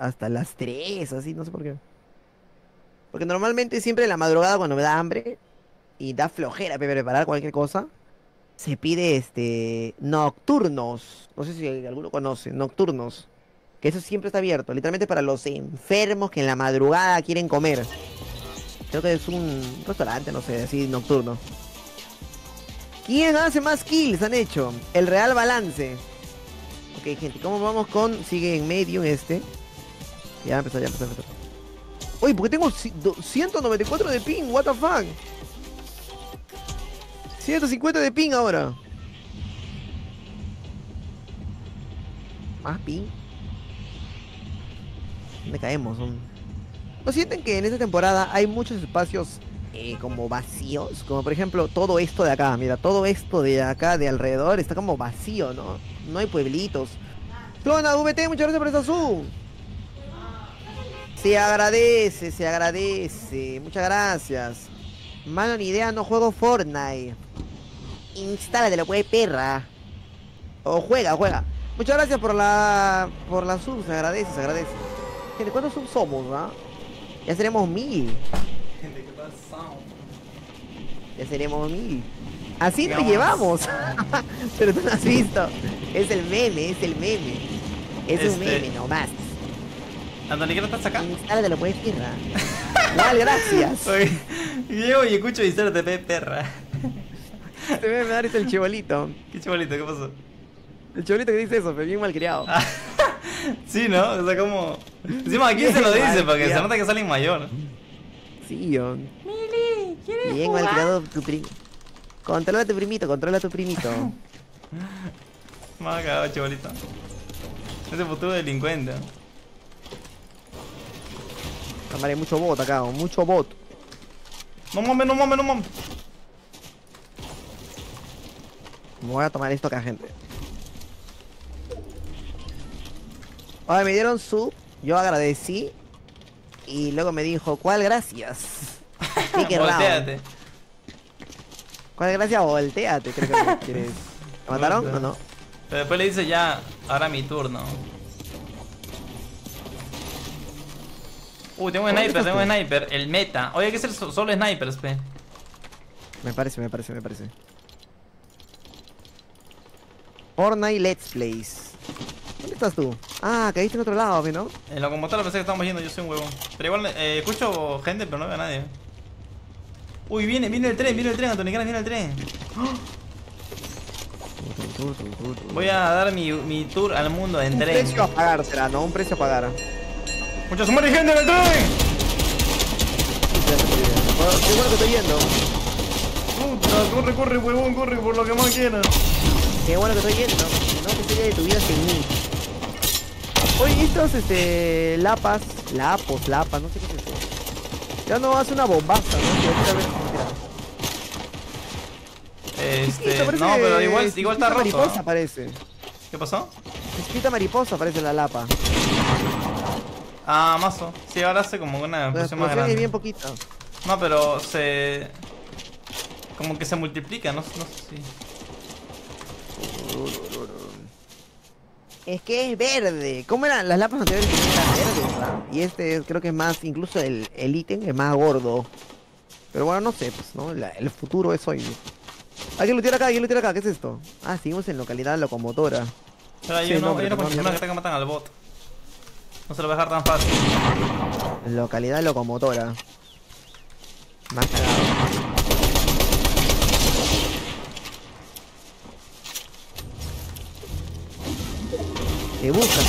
hasta las 3, así, no sé por qué. Porque normalmente siempre en la madrugada cuando me da hambre y da flojera preparar cualquier cosa, se pide nocturnos, no sé si alguno conoce, nocturnos. Que eso siempre está abierto, literalmente para los enfermos que en la madrugada quieren comer. Creo que es un restaurante, no sé, así nocturno. ¿Quién hace más kills? Han hecho el Real Balance. Ok, gente, ¿cómo vamos con...? Sigue en medio Ya empezó, ya empezó. Uy, ¿por qué tengo 194 de ping? What the fuck. 150 de ping ahora. Más ping. ¿Dónde caemos? ¿No sienten que en esta temporada hay muchos espacios como vacíos? Como por ejemplo todo esto de acá, mira, todo esto de acá, de alrededor, está como vacío, ¿no? No hay pueblitos. Clona, VT, muchas gracias por esta sub. Se agradece, muchas gracias. Mano, ni idea, no juego Fortnite. Instálatelo, pues, perra. O juega. Muchas gracias por la sub, se agradece. Gente, ¿cuántos subs somos, ah? Ya seremos 1000. Así nos llevamos. Pero tú no has visto. Es el meme. Es un meme nomás. AnthonyCraft, ¿estás acá? Ahora te lo puedes tierra. Vale, gracias. Llego y escucho y te ve perra. Este meme me da el chibolito. ¿Qué chibolito? ¿Qué pasó? El chibolito que dice eso, pero bien malcriado. Sí, ¿no? O sea, como... Encima aquí se lo dice, para que se nota que salen mayor. Sí, yo. Mili, ¿quieres bien jugar? Bien malcriado tu primo. Controla a tu primito. Más cagado, chibolito. Ese futuro delincuente. Hay mucho bot acá, mucho bot. No mames. Me voy a tomar esto acá, gente. Oye, me dieron sub, yo agradecí. Y luego me dijo, ¿cuál gracias? Volteate. ¿Cuál gracias? Volteate, creo que quieres. ¿Lo mataron o no? Pero después le dice ya, ahora mi turno. Uy, tengo un sniper, el meta. Oye, hay que ser solo snipers, pe. Me parece. Fortnite Let's Plays. ¿Dónde estás tú? Ah, caíste en otro lado, ¿no? En la computadora pensé que estábamos yendo, yo soy un huevón. Pero igual, escucho gente, pero no veo a nadie. Uy, viene el tren, AnthonyCraft, viene el tren. Voy a dar mi tour al mundo en tren. Un precio a pagar será, ¿no? Un precio a pagar. ¡Muchas muere gente en el tren! Qué bueno que estoy yendo. Puta, corre, huevón, corre por lo que más quieras. Qué bueno que estoy yendo. No, que sería de tu vida sin mí. Oye, estos, lapas, lapas, no sé qué es eso. Ya no hace una bombaza, ¿no? No, pero igual está roto. Mariposa, ¿no? Parece. ¿Qué pasó? Escrita mariposa parece en la lapa. Ah, mazo. Sí, ahora hace como una explosión más grande. Bien poquito. No, pero se... como que se multiplica, no sé si... Es que es verde. ¿Cómo eran las lapas anteriores? Eran verdes. Y este creo que es más... incluso el ítem es más gordo. Pero bueno, no sé, pues, ¿no? El futuro es hoy. Alguien lo tira acá, ¿qué es esto? Ah, seguimos en localidad locomotora. Pero hay uno con personas que matan al bot. No se lo va a dejar tan fácil. Localidad locomotora. Más cagado. Te busca,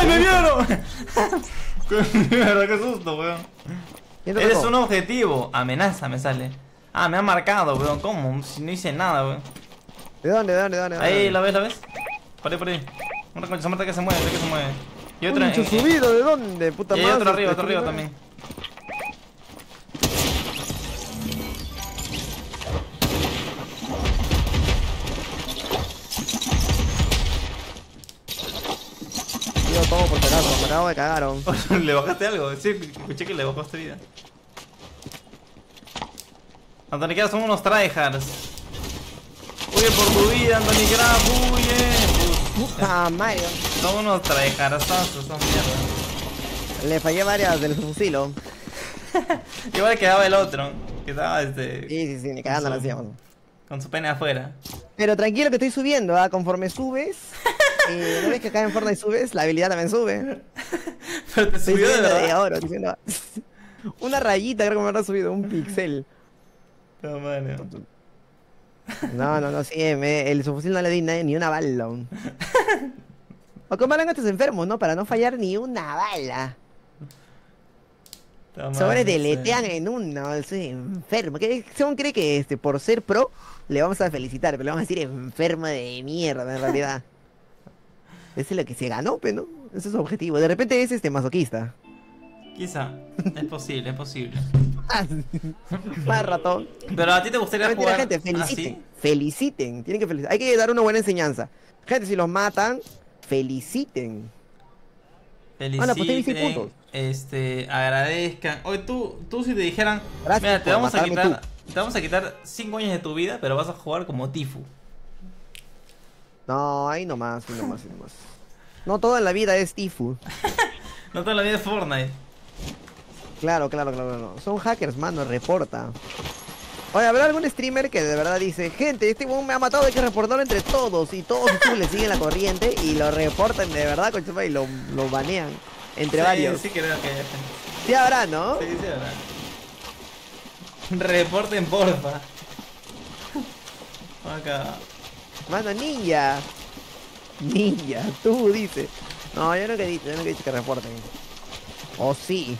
¡ay, me vieron! ¡Qué susto, weón! Eres un objetivo. Amenaza me sale. Ah, me han marcado, weón. ¿Cómo? Si no hice nada, weón. ¿De dónde? Ahí, ¿la ves? Por ahí, Una concha muerta que se mueve, Y otra subido, ¿de dónde? Puta madre. Y otro arriba, también. Yo todo por pedazo, me acabo de cagaron. ¿Le bajaste algo? Sí, escuché que le bajaste vida. AnthonyCraft son unos tryhards. Huye por tu vida, AnthonyCraft, huye. Puta Mario. Son unos trajarazazos, son mierda. Le fallé varias del fusilo. Igual quedaba el otro. Quedaba Sí, ni cagando lo hacíamos. Con su pene afuera. Pero tranquilo que estoy subiendo, ¿ah? Conforme subes. ¿No ves que acá en Fortnite subes? La habilidad también sube. Pero te subió de verdad. Una rayita creo que me habrá subido, un pixel. No, mano. No, sí, el subfusil no le di ni una bala. O como eran estos enfermos, ¿no? Para no fallar ni una bala. Sobre deletean en uno, soy enfermo. Según cree que por ser pro le vamos a felicitar, pero le vamos a decir enfermo de mierda en realidad. Ese es lo que se ganó, pero ¿no? Ese es su objetivo. De repente es masoquista. Quizá, es posible, Más rato. Pero a ti te gustaría jugar gente, feliciten, tienen que felicitar. Hay que dar una buena enseñanza. Gente, si los matan, feliciten. Feliciten, bueno, pues te puntos. Agradezcan. Oye, tú si te dijeran, gracias, mira, te vamos a quitar 5 años de tu vida, pero vas a jugar como Tifu. No, ahí nomás, No toda la vida es Tifu. No toda la vida es Fortnite. Claro. Son hackers, mano, reporta. Oye, ¿habrá algún streamer que de verdad dice, gente, este weón me ha matado, hay que reportarlo entre todos? Y todos le siguen la corriente y lo reportan de verdad, y lo banean. Entre varios. Sí, creo que haya. Sí habrá, ¿no? Sí, habrá. Reporten, porfa. Acá. Mano, ninja. Ninja, tú dices. No, yo no he dicho, que reporten. O sí.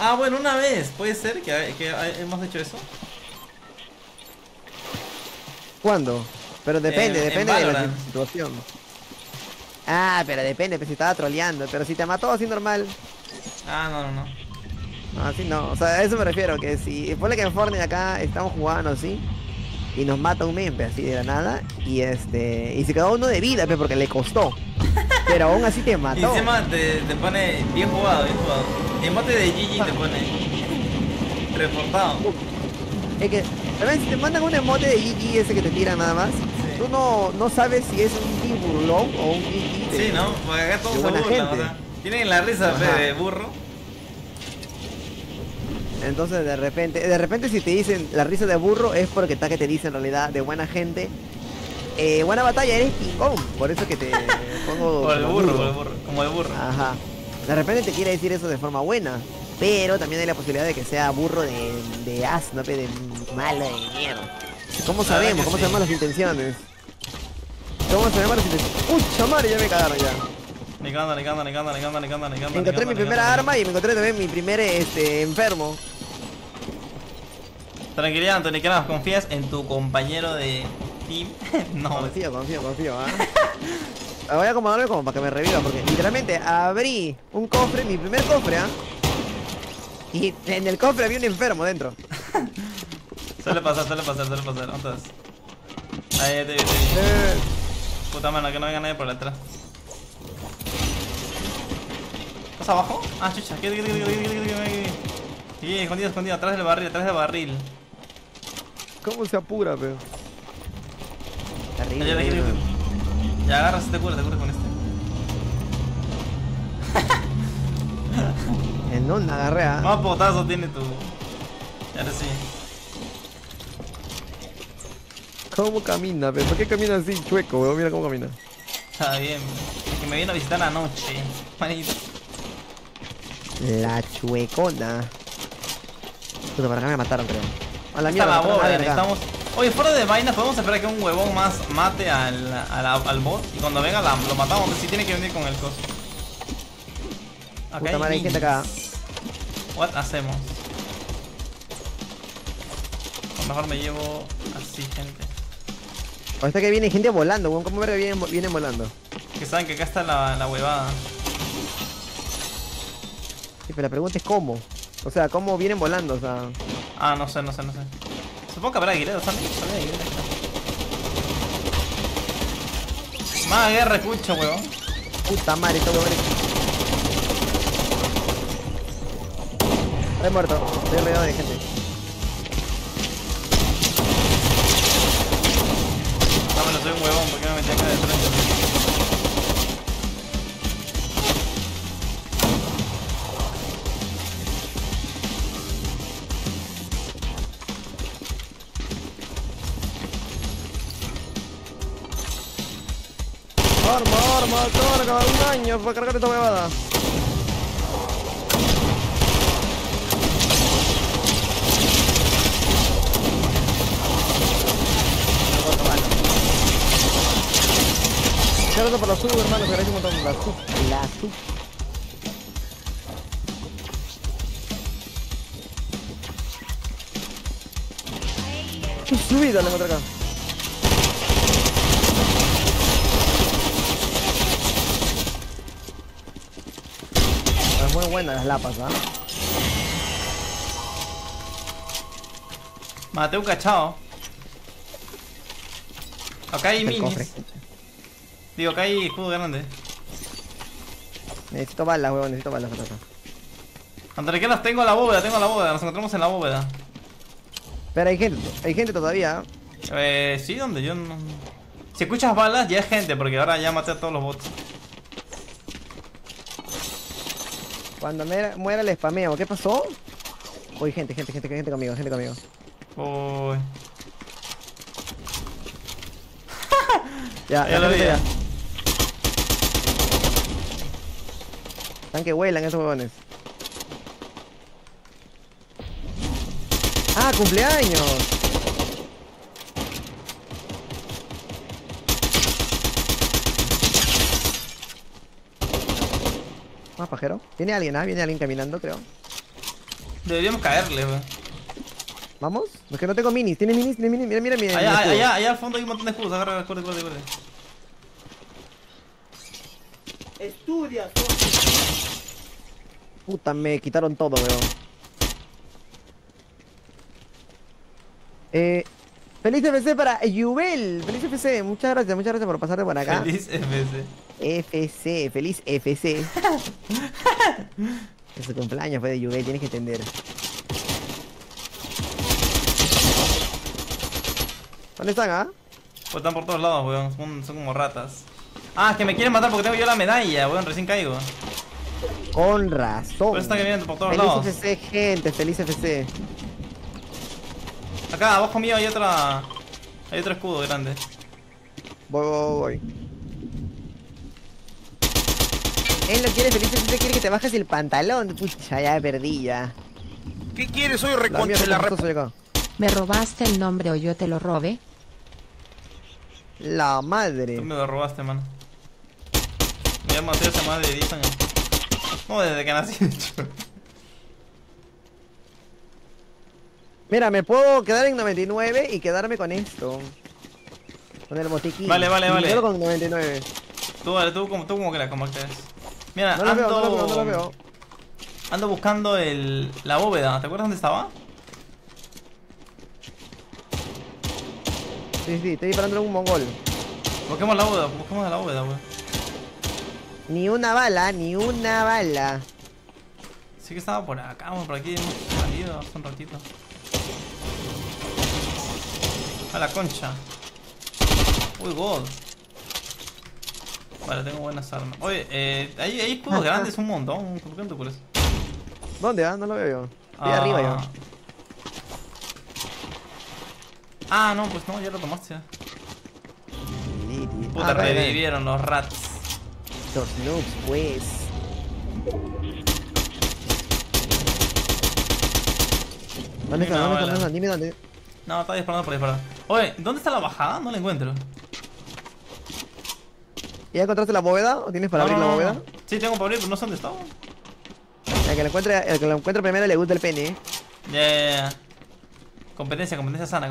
Ah, bueno, una vez, puede ser que hemos hecho eso. ¿Cuándo? Pero depende, de la situación. Ah, pero depende, pues si estaba troleando, pero si te mató así normal. Ah, no, así no, o sea, a eso me refiero, que si ponle que en Fortnite acá estamos jugando así y nos mata un mempe así de la nada y y se quedó uno de vida, pues, porque le costó. Pero aún así te mató. Y encima te pone bien jugado, El mate de Gigi te pone reportado. Es que, ¿sabes? Si te mandan un emote de Gigi ese que te tira nada más, tú no sabes si es un Gigi burlón o un Gigi de... Sí, ¿no? Porque acá todos se burlan, o sea, tienen la risa de burro. Entonces de repente si te dicen la risa de burro es porque está que te dicen en realidad de buena gente. Buena batalla, eres pingón, por eso que te pongo... Por el burro, como el burro. Ajá. De repente te quiere decir eso de forma buena, pero también hay la posibilidad de que sea burro de asno, de malo, de mierda. ¿Cómo sabemos? ¿Cómo sabemos las intenciones? ¡Uy, madre! Ya me cagaron ya. Me encontré mi primera arma y me encontré también mi primer enfermo. Tranquilidad, AnthonyCraft, confías en tu compañero de... Steam. No. Confío, ¿eh? Voy a acomodarme como para que me reviva, porque literalmente abrí un cofre, mi primer cofre, y en el cofre había un enfermo dentro. Suele pasar, ¿dónde estás? Ahí, te vi. Puta mano, que no venga nadie por detrás. ¿Estás abajo? Ah, chucha, que escondido, atrás del barril. ¿Cómo se apura, peo? Terrible. Ya agarras, te curas con este. En onda agarré, ¿eh? Más potazo tiene tu... Ya lo sé. ¿Cómo camina, pero? ¿Por qué camina así chueco, weón? Mira cómo camina. Está bien, es que me vino a visitar la noche, manito. La chuecona. Puta, para acá me mataron, creo. A la mierda, necesitamos... Oye, fuera de vainas, podemos esperar que un huevón más mate al bot. Y cuando venga lo matamos, si tiene que venir con el coso. Acá puta hay madre, hay gente acá. What hacemos? A lo mejor me llevo así, gente. O está que viene gente volando, weón. ¿Cómo verga vienen volando? Que saben que acá está la huevada. Sí, pero la pregunta es cómo. O sea, cómo vienen volando, o sea. Ah, no sé. Supongo que habrá aguileros también. Más guerra, escucho, weón. Puta madre, todo weón. Estoy muerto, estoy rodeado de gente. Ah, bueno, soy un huevón, ¿por qué me metí acá de frente? Arma, un daño para cargar esta huevada. Carga esto por la sub, hermano, que agradece un montón. La sub. Qué subida la encontré acá. Muy buenas las lapas, ¿ah? Maté un cachao. Acá hay minis. Cofre. Digo, acá hay escudo grande. Necesito balas, huevón, patata. Antes de que las tengo a la bóveda, nos encontramos en la bóveda. Pero hay gente todavía. Sí, donde yo no... Si escuchas balas ya es gente, porque ahora ya maté a todos los bots. Cuando muera el spameo, ¿qué pasó? Uy, gente conmigo, Uy. Ya lo vi. Están que huelan esos huevones. ¡Ah, cumpleaños! Más pajero. Viene alguien, ¿ah? Viene alguien caminando, creo. Deberíamos caerle, weón. ¿Vamos? Es que no tengo minis. ¿Tienes minis? Mira. Allá al fondo hay un montón de escudos. Agarra, corre. Estudia, puta, me quitaron todo, weón. Feliz FC para Yubel. Feliz FC. Muchas gracias por pasarte por acá. Feliz FC. Feliz FC. Es su cumpleaños, fue de Juve, tienes que entender. ¿Dónde están, ah? Pues están por todos lados, weón, son como ratas. Ah, es que me quieren matar porque tengo yo la medalla, weón, recién caigo. Con razón. Pues están que vienen por todos lados. Feliz FC, gente, feliz FC. Acá, abajo mío hay otra... Hay otro escudo grande. Voy. Él no quiere feliz, usted quiere que te bajes el pantalón. Pucha, ya perdí ya. ¿Qué quieres? Soy recontra la rep. ¿Me robaste el nombre o yo te lo robé? La madre. Tú me lo robaste, mano. Me llamo a esa madre de 10 años. No, desde que nací, de hecho. Mira, me puedo quedar en 99 y quedarme con esto. Con el botiquín. Vale. Yo con 99. Tú como quieras, como estés. Mira, no ando... No lo veo. Ando buscando la bóveda. ¿Te acuerdas dónde estaba? Sí, estoy disparando a un mongol. Busquemos la bóveda, wey. Ni una bala. Sí que estaba por acá, vamos por aquí. Hemos salido hace un ratito. A la concha. Uy, god. Vale, tengo buenas armas. Oye, hay escudos grandes un montón. ¿Por qué no te curas? ¿Dónde? No lo veo yo. Estoy arriba yo. Ah, no, pues no, ya lo tomaste. Puta, revivieron los rats. Los noobs, pues. ¿Dónde está? Dime dónde. No, está disparando por disparar. Oye, ¿dónde está la bajada? No la encuentro. ¿Ya encontraste la bóveda? ¿O tienes para abrir la bóveda? Sí, tengo para abrir, pero no sé dónde está. El que lo encuentre primero le gusta el pene, ¿eh? Ya. Competencia sana.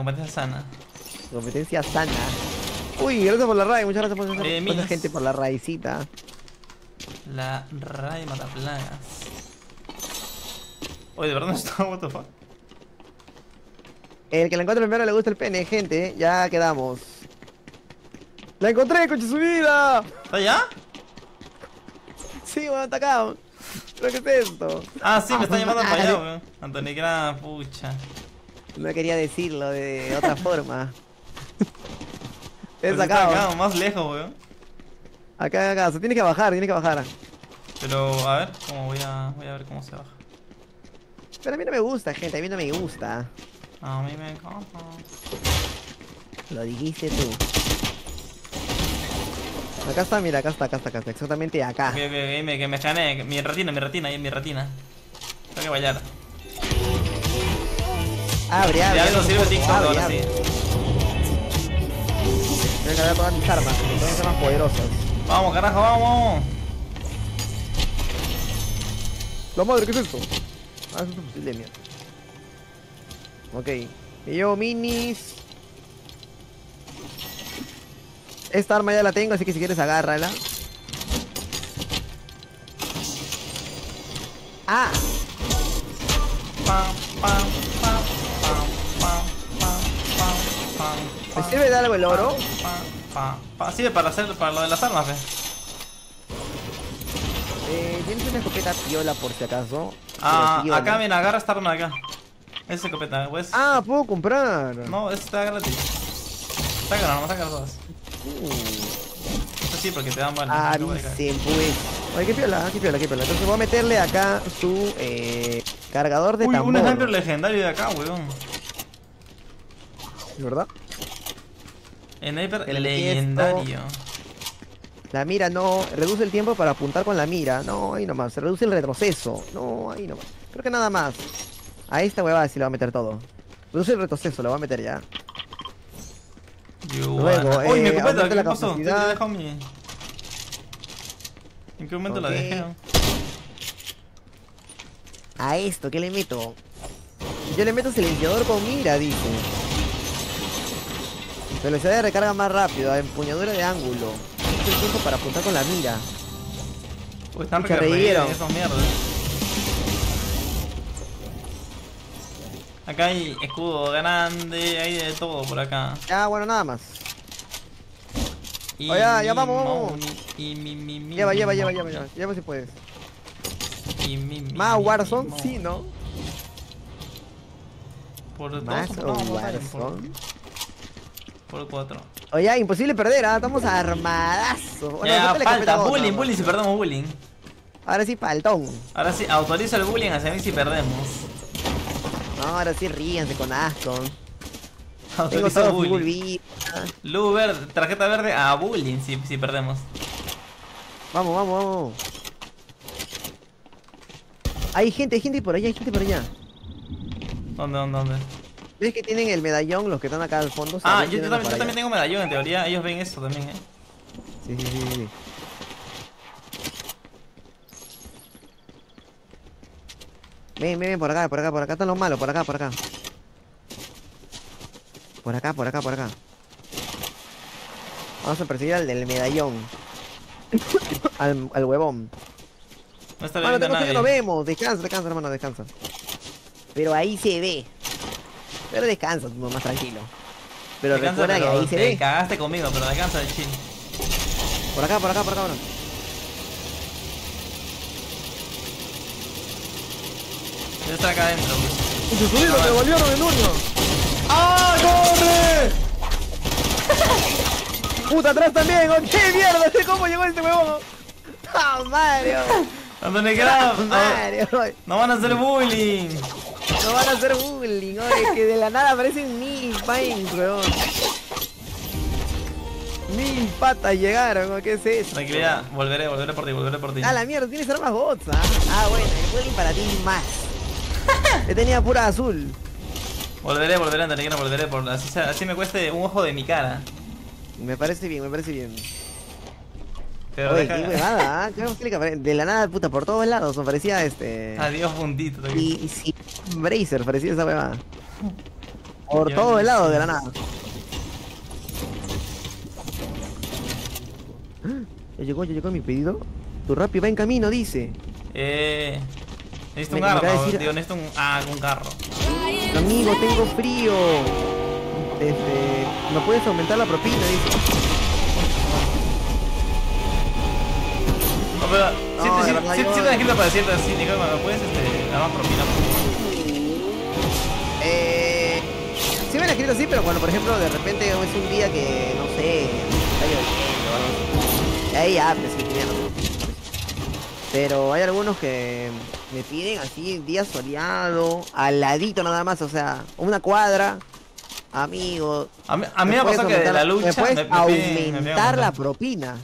Uy, gracias por la raid, muchas gracias por la gente por la raicita. La raid mataplagas. Oye, de verdad no está, what the fuck. El que la encuentre primero le gusta el pene, gente, ya quedamos. ¡La encontré, coche subida! ¿Está allá? Sí, bueno, está acá. ¿Pero qué es esto? Ah, sí, me está llamando para allá, weón. AnthonyCraft, pucha. No quería decirlo de otra forma. Es acá, más lejos, weón. Acá, se tiene que bajar, Pero, a ver, cómo voy a ver cómo se baja. Pero a mí no me gusta, gente, A mí me encanta. Lo dijiste tú. Acá está, mira, acá está. Exactamente acá. Que me escanee, mi retina. Tengo que bailar. Abre. Ya no sirve TikTok ahora sí. Tengo que haber todas mis armas, que son las más poderosas. Vamos, carajo, vamos. La madre, ¿qué es esto? Ah, es un fusil de mierda. Ok. Me llevo minis. Esta arma ya la tengo, así que si quieres agárrala. Ah. ¿Me sirve de algo el oro? Sirve para hacer para lo de las armas, ¿tienes una escopeta piola por si acaso? Ah, acá ven, agarra esta arma de acá. Esa escopeta, pues. Ah, puedo comprar. No, esta está gratis. Sácala, no, sácala todas. Eso sí, porque te dan balas. Ah, sí, pues. Oye, qué piola. Entonces voy a meterle acá su cargador de tambor. Uy, un sniper legendario de acá, weón. ¿Es verdad? Sniper legendario. La mira no, reduce el tiempo para apuntar con la mira. No, ahí nomás, se reduce el retroceso. No, ahí nomás, creo que nada más. A esta huevada sí le va a meter todo. Reduce el retroceso, lo va a meter ya. Luego, uy, mi escopeta, ¿qué pasó? ¿Te dejó mi...? ¿En qué momento la dejé? A esto, ¿qué le meto? Yo le meto silenciador con mira, dice. Velocidad de recarga más rápido, empuñadura de ángulo. Mucho tiempo para apuntar con la mira. Uy, están revivieron. Acá hay escudo grande, hay de todo por acá. Ah, bueno, nada más. Oye, ya vamos. Lleva. Lleva si puedes. Más Warzone, sí, ¿no? Por más Warzone. Por 4. Oye, imposible perder, ¿ah? Estamos armadazos. Bueno, ya, falta bullying si perdemos bullying. Ahora sí, paltón. Ahora sí, autorizo el bullying hacia mí si perdemos. No, ahora sí, ríanse con asco. Autorizo el bullying. Luz verde, tarjeta verde a bullying si perdemos. Vamos. Hay gente por allá, ¿Dónde? ¿Ves que tienen el medallón los que están acá al fondo? Ah, yo también tengo medallón, en teoría ellos ven eso también, ¿eh? Sí. Ven, por acá están los malos, por acá. Vamos a perseguir al del medallón. al huevón. No está viendo a nadie. Que no vemos. Descansa, hermano, descansa. Pero ahí se ve. Pero descansa, más tranquilo. Pero descansa, recuerda que ahí se ve. Cagaste conmigo, pero descansa de chill. Por acá, bro. Yo estoy acá adentro. ¡Se subieron! ¡Me volvieron el uno! ¡Ah, corre! ¡Puta, atrás también! ¡Qué mierda! ¿Sé cómo llegó este huevón? ¡Ah, Mario! AnthonyCraft, no van a hacer bullying. Oye, que de la nada aparecen mil pains, weón. Mil patas llegaron, ¿qué es eso? Tranquilidad, volveré por ti. Ah, la mierda, tienes armas bots, ¿ah? Ah, bueno, el bullying para ti más. Yo tenía pura azul. Volveré, AnthonyCraft, volveré por... Así me cueste un ojo de mi cara. Me parece bien. Pero oye, qué huevada, ¿eh? De la nada, puta, por todos lados, nos parecía este... Adiós, puntito. Y sí, Bracer, parecía esa huevada. Por todos lados, de la nada. Ya llegó mi pedido. Tu Rappi va en camino, dice. Necesito un arma, tío, necesito un carro. Amigo, tengo frío. ¿No puedes aumentar la propina? Dice. Siento la gente para decirte así, Nico, ¿me puedes dar más propina? Sí me han escrito así, pero cuando por ejemplo de repente es un día que no sé, está lloviendo, ahí ya, pero hay algunos que me piden así, día soleado, al ladito nada más, o sea, una cuadra. Amigo, a mí me pasó que de la lucha me aumentar la propina.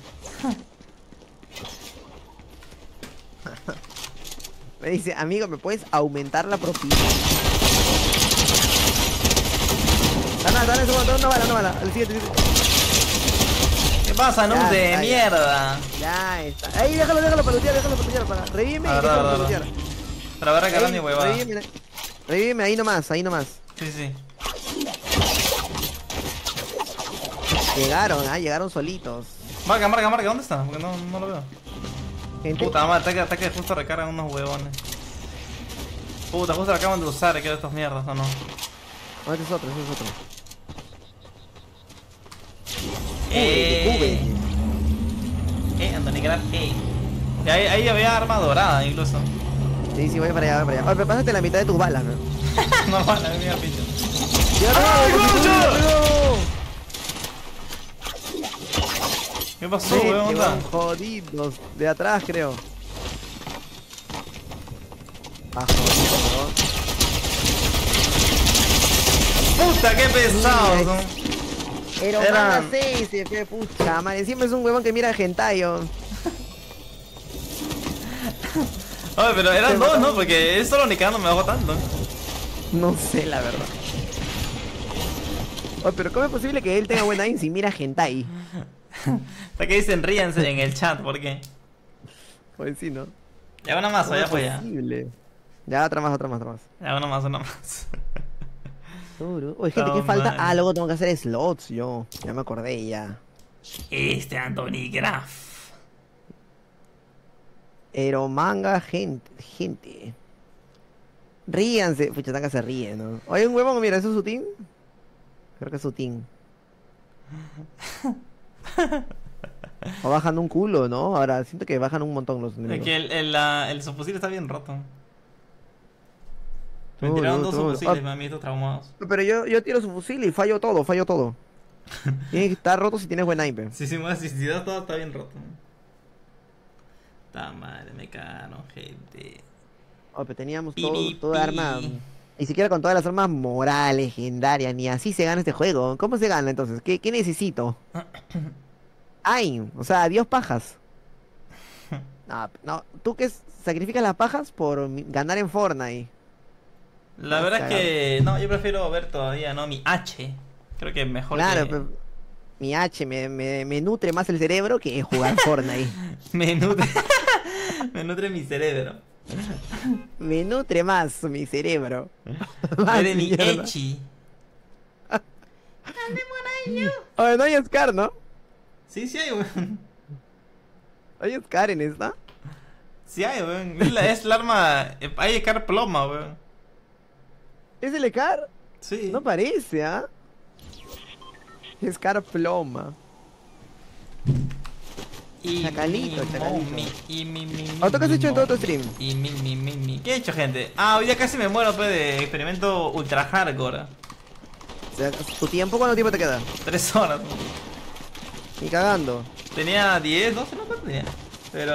Me dice, amigo, ¿me puedes aumentar la propina? Dale, ese botón, no bala, el siguiente. ¿Qué pasa, no? De mierda. Ya está. Ahí, déjalo pelotear, para. Revíveme y déjalo pelotear. Para ver recargar mi huevada. Revíveme, ahí nomás. Sí. Llegaron solitos. Marca, ¿dónde está? Porque no lo veo. Gente. Puta madre, ataque justo recargan unos huevones. Puta, justo lo acaban de usar, creo, estas mierdas, ¿o no? No, este es otro. AnthonyCraft, ahí había arma dorada, incluso. Sí, voy para allá. Oye, pásate la mitad de tus balas, ¿no? No, la mía, pinche. ¿Qué pasó, weón? Llevan jodidos de atrás, creo. Jodido, puta, qué pesado, ¿no? Pero mala 6, qué puta madre. Siempre es un huevón que mira a hentai. Oye, pero eran dos, ¿no? Porque él solo nicando me va botando. No sé, la verdad. Oye, pero ¿cómo es posible que él tenga buen aim si mira a hentai? Hasta que dicen ríanse en el chat, ¿por qué? Pues sí, ¿no? Ya una más, ya fue ya. Ya otra más. Ya una más. Oye, gente, ¿qué falta? Ah, luego tengo que hacer slots, yo. Ya me acordé ya. Este AnthonyCraft. Pero manga, gente. Ríanse. Pucha, tanca se ríe, ¿no? Oye, un huevón, mira, ¿eso es su team? Creo que es su team. O bajan un culo, ¿no? Ahora siento que bajan un montón los enemigos. Es que el subfusil está bien roto. Me tiraron dos subfusiles, me han visto traumados. Pero yo tiro subfusil y fallo todo. Tiene que estar roto si tienes buen aim. Sí, todo está bien roto. Está madre, me cagaron, gente. Pero teníamos toda arma. Ni siquiera con todas las armas morales, legendarias, ni así se gana este juego. ¿Cómo se gana entonces? ¿Qué necesito? Ay, o sea, adiós pajas. No, tú que sacrificas las pajas por ganar en Fortnite. La verdad es que... No, yo prefiero ver todavía, ¿no? Mi H. Creo que es mejor. Claro, que... pero mi H me nutre más el cerebro que jugar Fortnite. Me nutre mi cerebro. Me nutre más mi cerebro. Eres mi Echi. Oye, no hay Scar, ¿no? Sí, sí hay, weón. Oye, Karen, ¿está? Sí hay, weón. Es el arma. Hay Ecar Ploma, weón. ¿Es el Ecar? Sí. No parece, ¿ah? ¿Eh? Es Car Ploma. Chacalito, chacalito. ¿Tú qué has hecho en todo tu stream? ¿Qué he hecho, gente? Ah, hoy día casi me muero, pues, de experimento ultra hardcore. O sea, ¿tu tiempo? ¿Cuánto tiempo te queda? 3 horas. Ni cagando. Tenía 10, 12, no tenía. Pero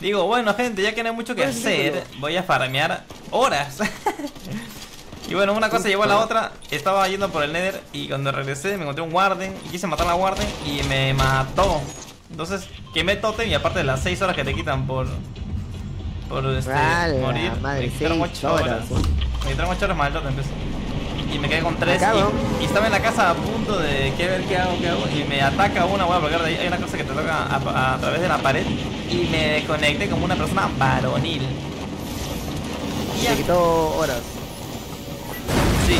digo, bueno, gente, ya que no hay mucho que hacer, voy a farmear horas. Y bueno, una cosa llevó a la otra. Estaba yendo por el Nether y cuando regresé me encontré un Warden y quise matar a la Warden y me mató. Entonces quemé totem y aparte de las 6 horas que te quitan por morir, me quitaron 8 horas. Me quitaron 8 horas más el totem, pues. Y me quedé con 3 y estaba en la casa a punto de ver qué hago y me ataca una hueá porque hay una cosa que te toca a través de la pared y me desconecté como una persona varonil. Y me quitó horas. Sí.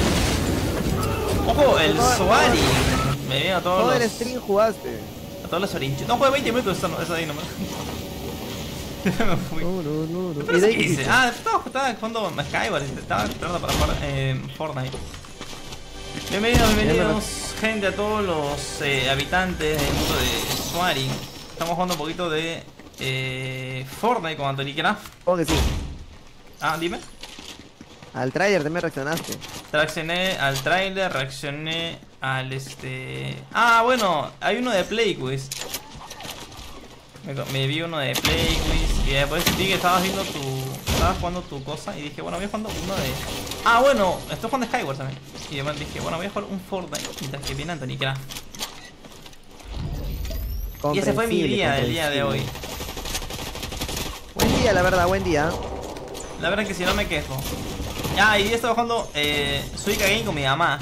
Ojo, el Suari. Me vino a todos. Todo el stream jugaste. A todos los orinchos. No, jugué 20 minutos, eso ahí nomás. Me fui. No. ¿Y de ahí qué hice? Ah, estaba jugando Skywars, estaba esperando para jugar Fortnite. Bienvenidos, gente, a todos los habitantes del mundo de Suari. Estamos jugando un poquito de Fortnite con AnthonyCraft. Oh, que sí. Ah, dime. Al trailer también reaccionaste. Reaccioné al trailer, reaccioné al Ah, bueno, hay uno de PlayQuest. Me vi uno de PlayQuest y después vi que estabas viendo estabas jugando tu cosa y dije, bueno, voy a jugar uno de... Ah, bueno, estoy jugando Skywars también. Y además dije, bueno, voy a jugar un Fortnite mientras que viene AnthonyCraft. Y ese fue mi día del día de hoy. Buen día, la verdad, buen día. La verdad es que si no me quejo. Ah, y yo estaba jugando Suika Game con mi mamá.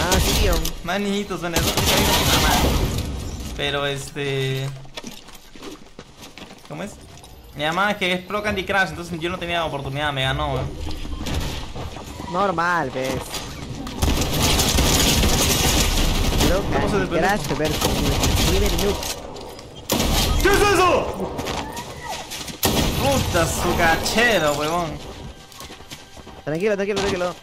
Ah, sí, más niñitos son esos. Suika Game con mi mamá. Pero ¿cómo es? Mi mamá es que es pro Candy Crush, entonces yo no tenía oportunidad, me ganó. Normal, ves. Pro Candy Crush versus River Nukes. ¿Qué es eso? Puta su cachero, huevón. Tranquilo, tranquilo, tranquilo.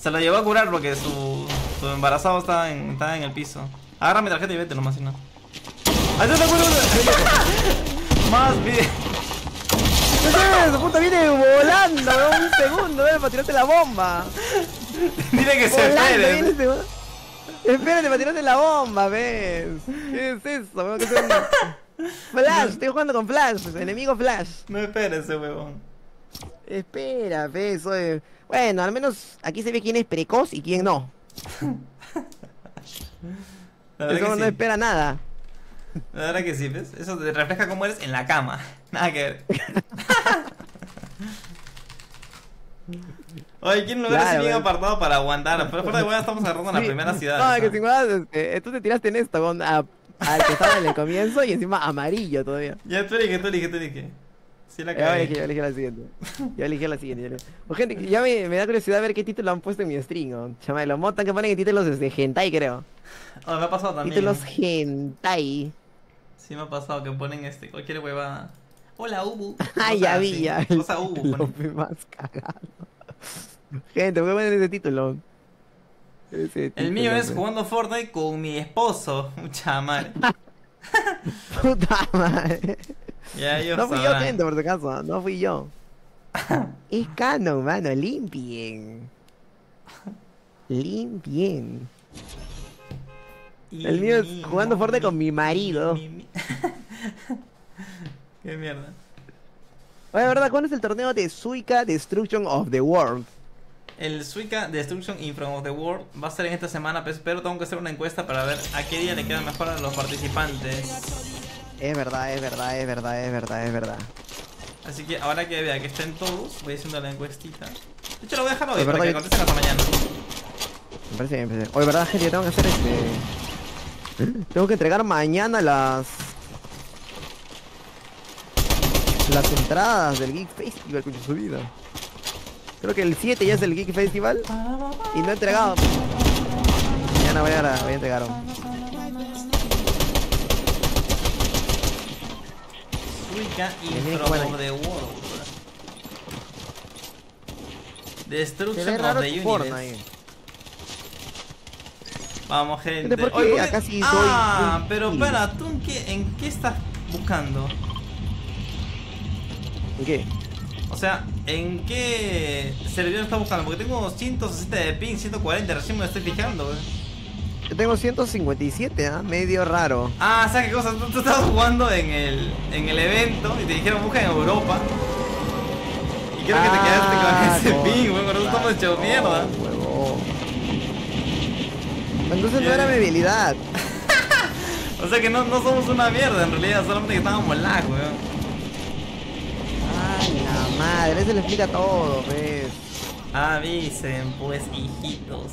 Se lo llevó a curar porque su embarazado está en el piso. Agarra mi tarjeta y vete nomás, si no. ¡Ahí está, culo! Más bien. ¿Qué es? Su puta viene volando, weón, un segundo, para tirarte la bomba. Dile que se espere. Espérate, para tirarte la bomba, ves. ¿Qué es eso, weón? ¿Qué es eso? Flash, estoy jugando con Flash, enemigo Flash. No esperes, huevón. Espera, eso es. Bueno, al menos aquí se ve quién es precoz y quién no. Eso no espera nada. La verdad que sí, ¿ves? Eso te refleja cómo eres en la cama. Nada que ver. Oye, ¿quién lo hubiera sido apartado para aguantar? Pero fuera de hueá estamos agarrando en la primera ciudad. No, que sin duda, tú te tiraste en esto, con... Al que estaba en el comienzo y encima amarillo todavía. Ya tú elige. Sí, la cagué. Yo elegí la siguiente. Gente, ya me da curiosidad ver qué título han puesto en mi stream. Chama, los motan que ponen títulos de hentai, creo. Oh, me ha pasado también. Títulos hentai. Sí, me ha pasado que ponen cualquier huevada. Hola, Ubu. Ay, ya vi, ya. Cosa Ubu. Lo más cagado. Gente, ¿por qué ponen ese título? El mío es jugando Fortnite con mi esposo. Mucha madre. Puta madre. Ya, no fui yo, gente, por si acaso. No fui yo. Es canon, mano. Limpien. Limpien. El mío es jugando Fortnite con mi marido. Qué mierda. Oye, ¿verdad? ¿Cuándo es el torneo de Suika Destruction of the World? El Suika Destruction of the World va a ser en esta semana, pero tengo que hacer una encuesta para ver a qué día le quedan mejor a los participantes. Es verdad. Así que ahora que vea que estén todos, voy haciendo la encuestita. De hecho, lo voy a dejar hoy para que contesten hasta mañana. Me parece bien, Oye, verdad, gente, yo tengo que hacer Tengo que entregar mañana las entradas del Geek Festival con su vida. Creo que el 7 ya es el Geek Festival y no he entregado. mañana voy a entregar uno. Suika Inframundo de World. Destruction of the Universe. Vamos, gente. Oye, acá sí soy. Ah, pero para, ¿tú en qué estás buscando? ¿En qué? O sea, ¿en qué servidor estás buscando? Porque tengo 160 de ping, 140, recién me estoy fijando, wey. Yo tengo 157, ¿ah? Medio raro. Ah, o sea, ¿qué cosa? Tú estabas jugando en el evento y te dijeron busca en Europa. Y creo que te quedaste con ese ping, wey, pero estamos hechos mierda. Entonces no era mi habilidad. O sea que no somos una mierda en realidad, solamente que estábamos lag, weón. Ay, la madre, eso le explica todo, ves. Avisen, pues, hijitos.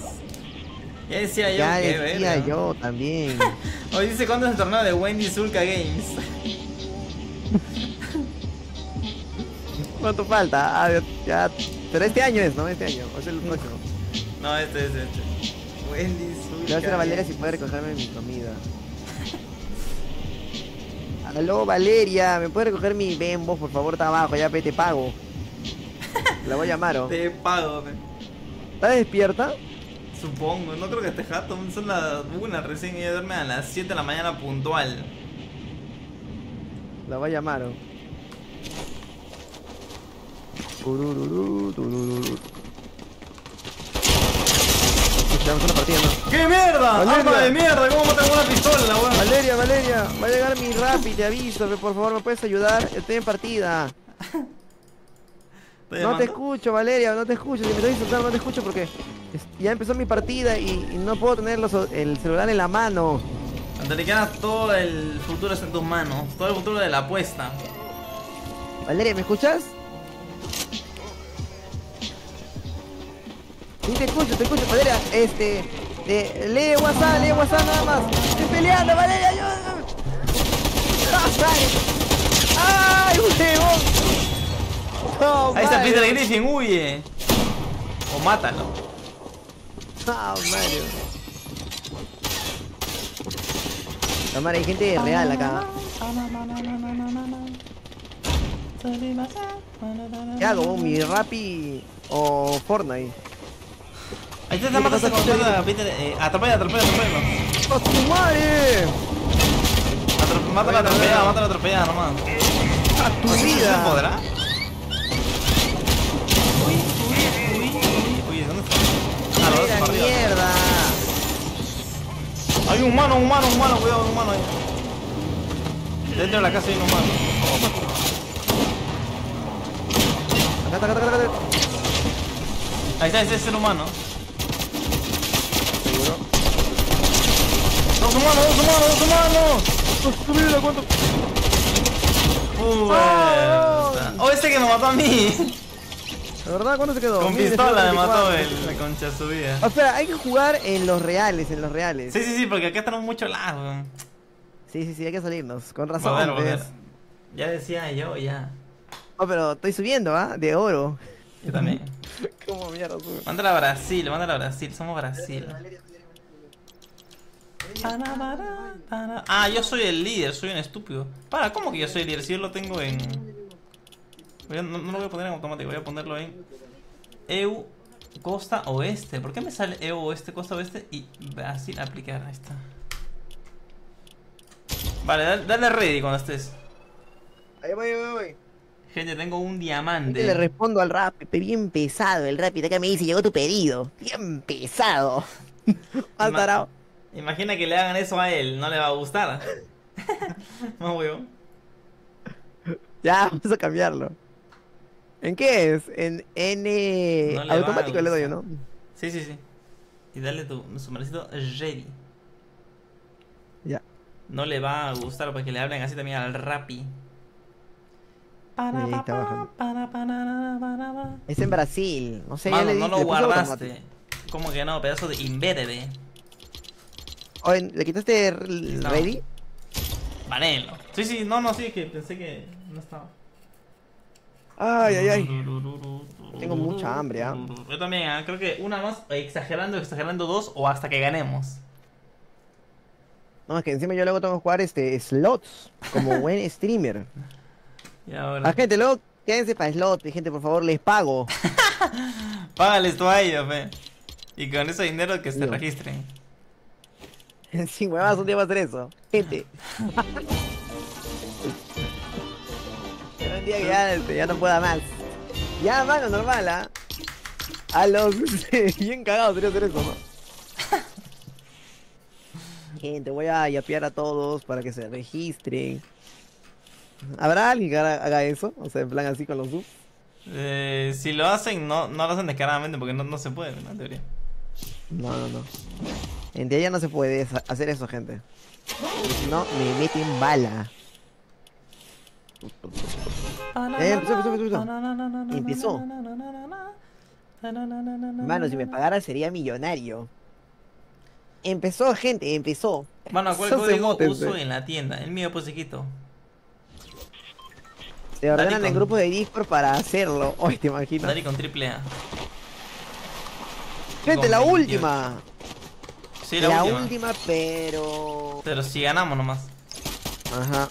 Ya decía yo ya que ver. Ya decía yo también. Hoy dice cuándo es el torneo de Wendy Zulca Games. ¿Cuánto falta? Ah, ya. Pero este año es, ¿no? Este año, o es el próximo. No, este. Wendy Zulca. Le voy a hacer a Valeria si puede recogerme mi comida. Aló, Valeria, ¿me puedes recoger mi Bembos, por favor? Está abajo, ya te pago. La voy a llamar, ¿o? Te pago, pe. ¿Estás despierta? Supongo, no creo que esté jato. Son las 1 recién y yo duerme a las 7 de la mañana puntual. La voy a llamar, ¿o? Una partida, ¿no? ¡Qué mierda! ¡Valeria! ¡Arma de mierda! ¿Cómo matar una pistola, weón? Valeria, va a llegar mi Rappi, te aviso, pero por favor, ¿me puedes ayudar? Estoy en partida. No te escucho, Valeria, no te escucho. Si me estoy insultando, no te escucho porque ya empezó mi partida y no puedo tener el celular en la mano. AnthonyCraft, todo el futuro es en tus manos. Todo el futuro de la apuesta. Valeria, ¿me escuchas? Sí, te escucho, Valeria, lee WhatsApp nada más. Estoy peleando, Valeria, yo... ¡Ay, usted, vos! No, ahí está Peter Griffin, huye. O mátalo. Ah, Mario. La madre, hay gente real acá. ¿Qué hago? ¿Mi Rappi o Fortnite? Ahí te está matando con mierda, Peter. Atropella. ¡A tu madre! Mátala atropellada nomás. ¡A tu vida! ¿No podrá? Uy, ¿dónde está? ¡A la mierda! Hay un humano, cuidado, un humano ahí. Dentro de la casa hay un humano. Acá. Ahí está, ese es el humano. ¡Dos humanos! ¡Cuánto! ¡Oh, ese que nos mató a mí! ¿De verdad? ¿Cuándo se quedó? Con pistola me mató la concha de su vida. O sea, hay que jugar en los reales, Sí, porque acá estamos mucho largo. Sí, hay que salirnos, con razón. Volver. Ya decía yo, ya. No, pero estoy subiendo, ¿ah? De oro. Yo también. ¿Cómo mierda sube? Mándala a Brasil, somos Brasil. Ah, yo soy el líder, soy un estúpido. ¿Cómo que yo soy el líder? Si yo lo tengo en... No lo voy a poner en automático, voy a ponerlo en... EU Costa Oeste. ¿Por qué me sale EU Oeste, Costa Oeste y Brasil? Aplicar, ahí está. Vale, dale ready cuando estés. Ahí voy. Gente, tengo un diamante. Yo le respondo al Rappi, bien pesado el Rappi. Acá me dice, llegó tu pedido. Bien pesado. Mal tarado. Imagina que le hagan eso a él, no le va a gustar. No, weón. Ya, vamos a cambiarlo. ¿En qué es? En N... No le automático le doy, ¿no? Sí. Y dale su merecito ready. Ya. No le va a gustar porque le hablen así también al Rappi. Es en Brasil. No sé, mano, no lo guardaste. ¿Cómo que no? Pedazo de imbécil. Oye, ¿le quitaste el ready? Vanelo. Sí, es que pensé que no estaba. Ay. Tengo mucha hambre, ¿ah? Yo también, creo que una más, exagerando, dos o hasta que ganemos. No, es que encima yo luego tengo que jugar slots, como buen streamer. Y ahora... A gente, luego quédense para slots, gente, por favor, les pago. Págales tú a ellos, fe. Y con ese dinero que se registren. Sí, huevas, un día va a hacer eso. Gente. Pero un día que ya no pueda más. Ya, mano, normal, ¿ah? A los... bien cagados sería hacer eso, ¿no? Gente, voy a yapear a todos para que se registren. ¿Habrá alguien que haga eso? O sea, en plan así con los subs. Si lo hacen, no lo hacen descaradamente porque no se puede, ¿no? En teoría. No. En teoría no se puede hacer eso, gente. Si no, me meten bala. Empezó. Mano, si me pagara sería millonario. Empezó, gente, empezó. Mano, ¿cuál código uso en la tienda? El mío, pues, chiquito. Se ordenan en grupos de Discord para hacerlo. Hoy te imagino. Daarick con triple A. Gente, la última. Sí, la última, pero... Pero si ganamos nomás. Ajá.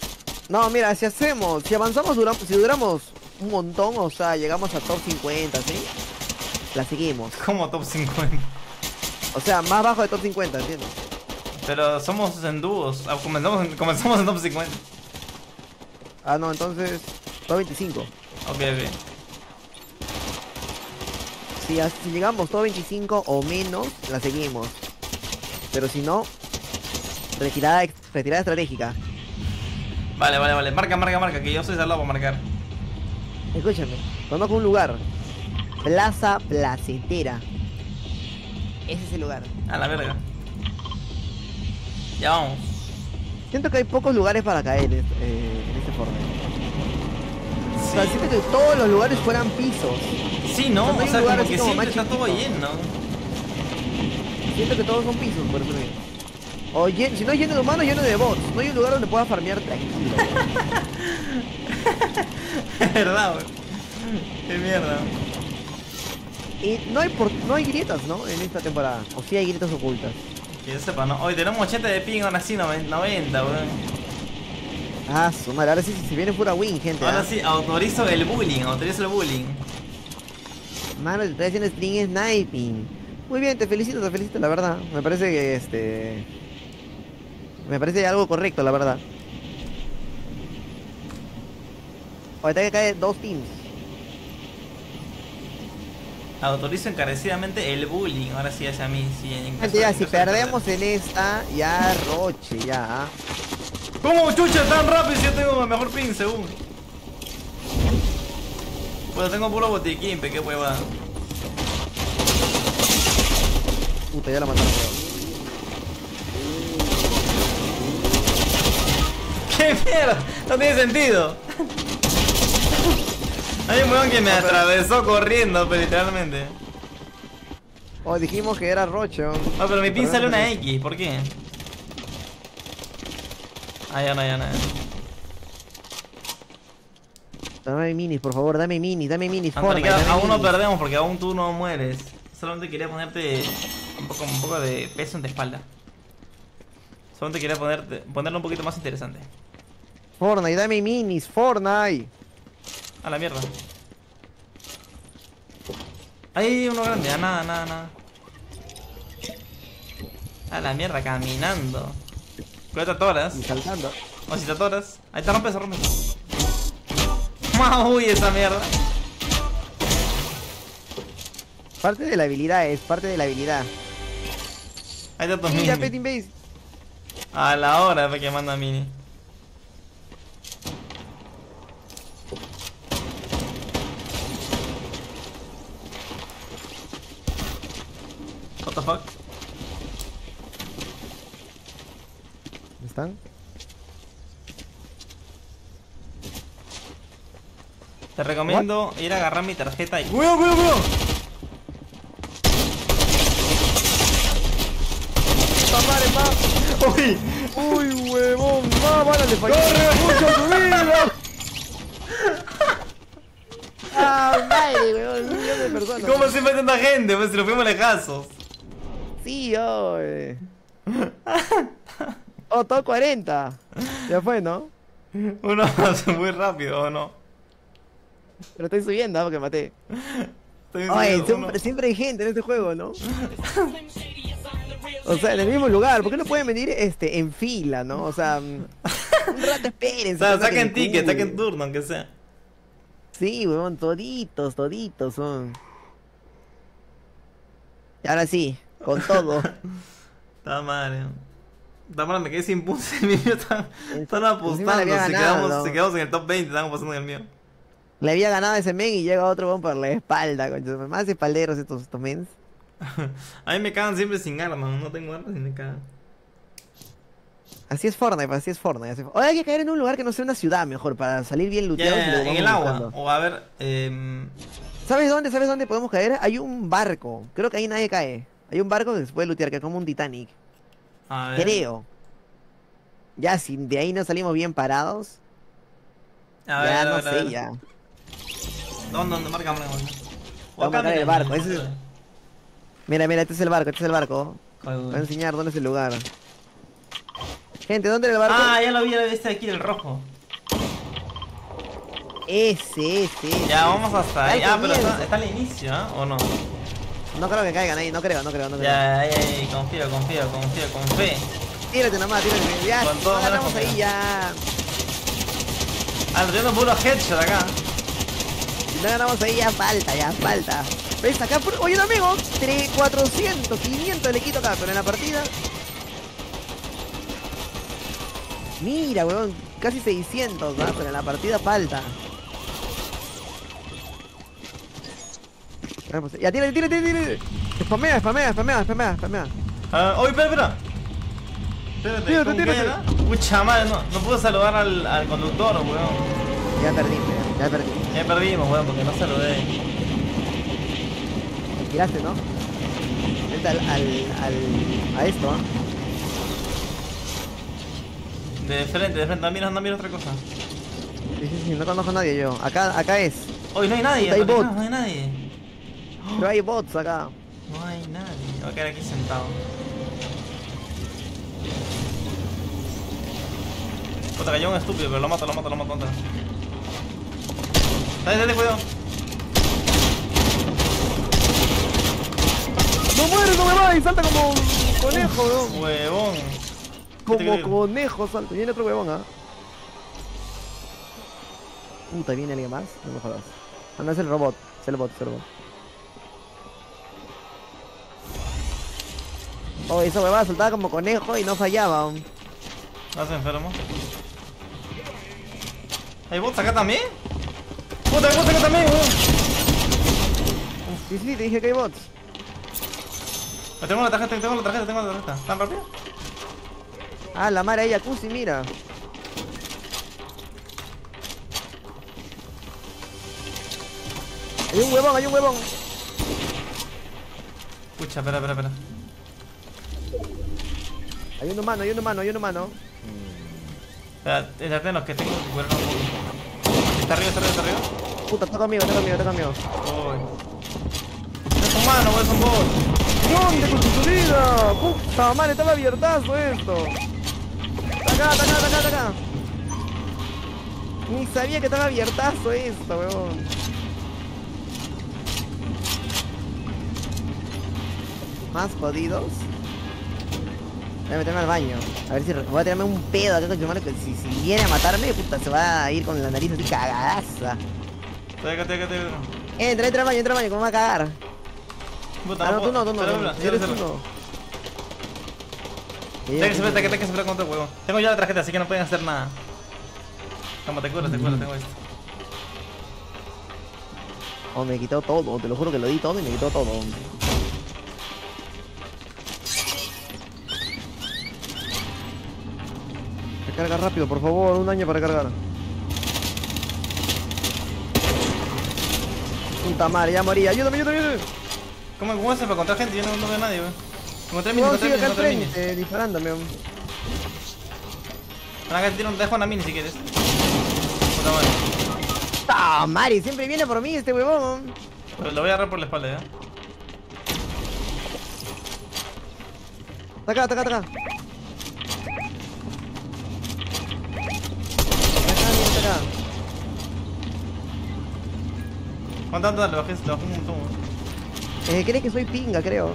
No, mira, si hacemos, si avanzamos, si duramos un montón, o sea, llegamos a top 50, ¿sí? La seguimos. ¿Cómo top 50? O sea, más bajo de top 50, ¿entiendes? Pero somos en dúos, comenzamos en top 50. Ah, no, entonces, top 25. Ok, bien. Si llegamos top 25 o menos, la seguimos. Pero si no, retirada estratégica. Vale, marca, que yo soy salado para marcar. Escúchame, conozco un lugar. Plaza Placetera. Ese es el lugar. A la verga. Ya vamos. Siento que hay pocos lugares para caer en este formato. Sí. O sea, siento que todos los lugares fueran pisos. Sí, ¿no? O sea, como que siempre está todo lleno. Siento que todos son pisos, por eso mismo. O si no es lleno de humanos, lleno de bots. No hay un lugar donde puedas farmear tranquilo. Es verdad, güey. Qué mierda. Y no hay grietas, ¿no? En esta temporada. O sí hay grietas ocultas. Que yo sepa, ¿no? Hoy tenemos 80 de ping, ahora sí 90, güey. Ah, su madre. Ahora sí se viene pura win, gente. Ahora sí, autorizo el bullying. Mano, te estoy haciendo string sniping. Muy bien, te felicito, la verdad. Me parece que me parece algo correcto, la verdad. Ahorita que cae dos teams. Autorizo encarecidamente el bullying. Ahora sí, hacia mí. Si perdemos en esta, ya roche, ya. ¿Cómo chucha tan rápido si yo tengo mejor pin, según? Bueno, tengo puro botiquín, pe, qué huevada. Puta, ya la mataron. ¡Qué mierda! No tiene sentido. Hay un weón que me atravesó corriendo, pero literalmente. Oh, dijimos que era Rocho. No, pero mi pin sale una X, ¿por qué? Ah, ya no. Dame minis, por favor, dame minis. Aún no perdemos porque aún tú no mueres. Solamente quería ponerte un poco de peso en tu espalda. Solamente quería ponerlo un poquito más interesante. Fortnite, dame minis, Fortnite. A la mierda. Ahí uno grande, nada. A la mierda, caminando. Cuidado, tratoras. Y saltando. O si tratoras. Ahí te rompes. Uy, esa mierda. Parte de la habilidad. Ahí está tu mini. Mira, Petting Base. A la hora que manda mini. What the fuck? ¿Están? Te recomiendo ir a agarrar mi tarjeta y... ¡Cuidado! Uy, huevón, bala le falló. ¡Corre mucho tu vida! ¡Ah, madre, huevón! Millones de personas. ¿Cómo siempre hay tanta gente? Pues si nos fuimos lejazos. Sí, oye. Oh, todo 40. Ya fue, ¿no? Uno muy rápido, ¿o no? Pero estoy subiendo, porque maté. Oye, siempre hay gente en este juego, ¿no? O sea, en el mismo lugar. ¿Por qué no pueden venir en fila, no? O sea, un rato esperen. O sea, saquen ticket, saquen turno, aunque sea. Sí, weón, toditos son. Ahora sí, con todo. Está mal, me quedé sin puntos. El mío están apostando. Si quedamos en el top 20, están apostando en el mío. Le había ganado ese men y llega otro weón por la espalda. Más espalderos estos mens. A mí me cagan siempre sin armas, no tengo armas y me cagan. Así es Fortnite, Ahora hay que caer en un lugar que no sea una ciudad mejor, para salir bien looteados. En el agua, o a ver... ¿Sabes dónde podemos caer? Hay un barco, creo que ahí nadie cae. Hay un barco que se puede lootear, que es como un Titanic. A ver... Creo. Ya, si de ahí no salimos bien parados... A ver. ¿Dónde? Marca. Vamos a caer en el barco, ese es... Mira, este es el barco. Voy a enseñar dónde es el lugar. Gente, ¿dónde era el barco? Ah, ya lo vi, este de aquí, el rojo. Ese. Ya, vamos hasta ahí. Ah, pero está al inicio, ¿eh? ¿O no? No creo que caigan ahí, no creo. Ya, confío, con fe. Tírate nomás, ya, no ganamos ahí, ya. Andrés, puro headshot acá. Si no ganamos ahí, ya falta. ¿Ves? Acá, oye, un amigo, 400, 500 le quito acá, pero en la partida... Mira, weón, casi 600, ¿verdad? Pero en la partida falta. Ya, tira. Spamea. Oye, espera. Tírate. Pucha madre, no pude saludar al conductor, weón. Ya perdimos, weón, porque no saludé. Me tiraste, ¿no? A esto, ¿eh? De frente, no miro otra cosa. Sí, no conozco a nadie yo. Acá es. Hoy no hay nadie, no hay nadie. Pero hay bots acá. No hay nadie. Voy a quedar aquí sentado. Puta, cayó un estúpido, pero lo mato contra. Dale, cuidado. No mueres, no me vas, salta como un conejo, ¿no? Huevón. Como conejo salto, viene otro huevón, ¿ah? Puta, ¿viene alguien más? No me jodas. No, es el robot, es el bot. Oh, esa huevada saltaba como conejo y no fallaba aún. ¿Estás enfermo? ¿Hay bots acá también? ¡Puta, hay bots acá también, huevón! Sí, te dije que hay bots. Tengo la tarjeta. ¿Tan rápido? Ah, la madre, hay jacuzzi, mira. Hay un huevón. Pucha, espera. Hay un humano. Espera, los que tengo que cuerno. Está arriba. Puta, está conmigo. No es humano, es un bot. ¡Dónde con tu vida! Puta madre, estaba abiertazo esto. Acá. Ni sabía que estaba abiertazo esto, weón. Más jodidos. Voy a meterme al baño. A ver si voy a tirarme un pedo acá con su mano. Que si viene a matarme, puta, se va a ir con la nariz así cagadaza. Estoy acá. Entra al baño, ¿cómo va a cagar? Puta, tú no. Tengo que con otro huevo. Tengo ya la tarjeta, así que no pueden hacer nada. Toma, te curo, tengo esto. Oh, me quitó todo, te lo juro que lo di todo y me quitó todo. Recarga rápido, por favor, un daño para cargar. Puta madre, ya morí, ayúdame. ¿Cómo haces para encontrar gente? Yo no veo a nadie, weón. Encontré minis, disparándome. Acá te dejo una mini si quieres. Puta madre. ¡Ah, Mari! Siempre viene por mí este huevón. Pero lo voy a agarrar por la espalda, ¿eh? Acá. ¿Cuánto andas? Lo bajé un montón. Cree que soy pinga, creo.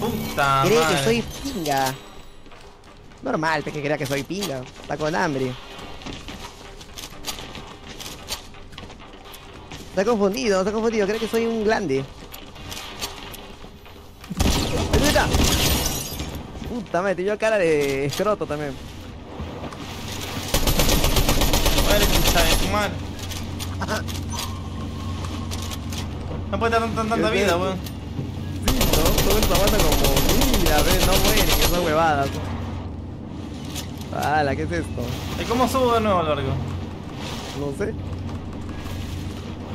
Puta cree madre. Que soy pinga. Normal, es que crea que soy pinga. Está con hambre. Está confundido, creo que soy un grande. ¡Ayuda! Puta madre, te dio cara de escroto también. Madre pincha de tu madre. No puede estar tanta vida, weón. Sí, no, todo esto mata como mira, ves, no muere, que son huevadas. Ala, ¿qué es esto? ¿Y cómo subo de nuevo, Largo? No sé.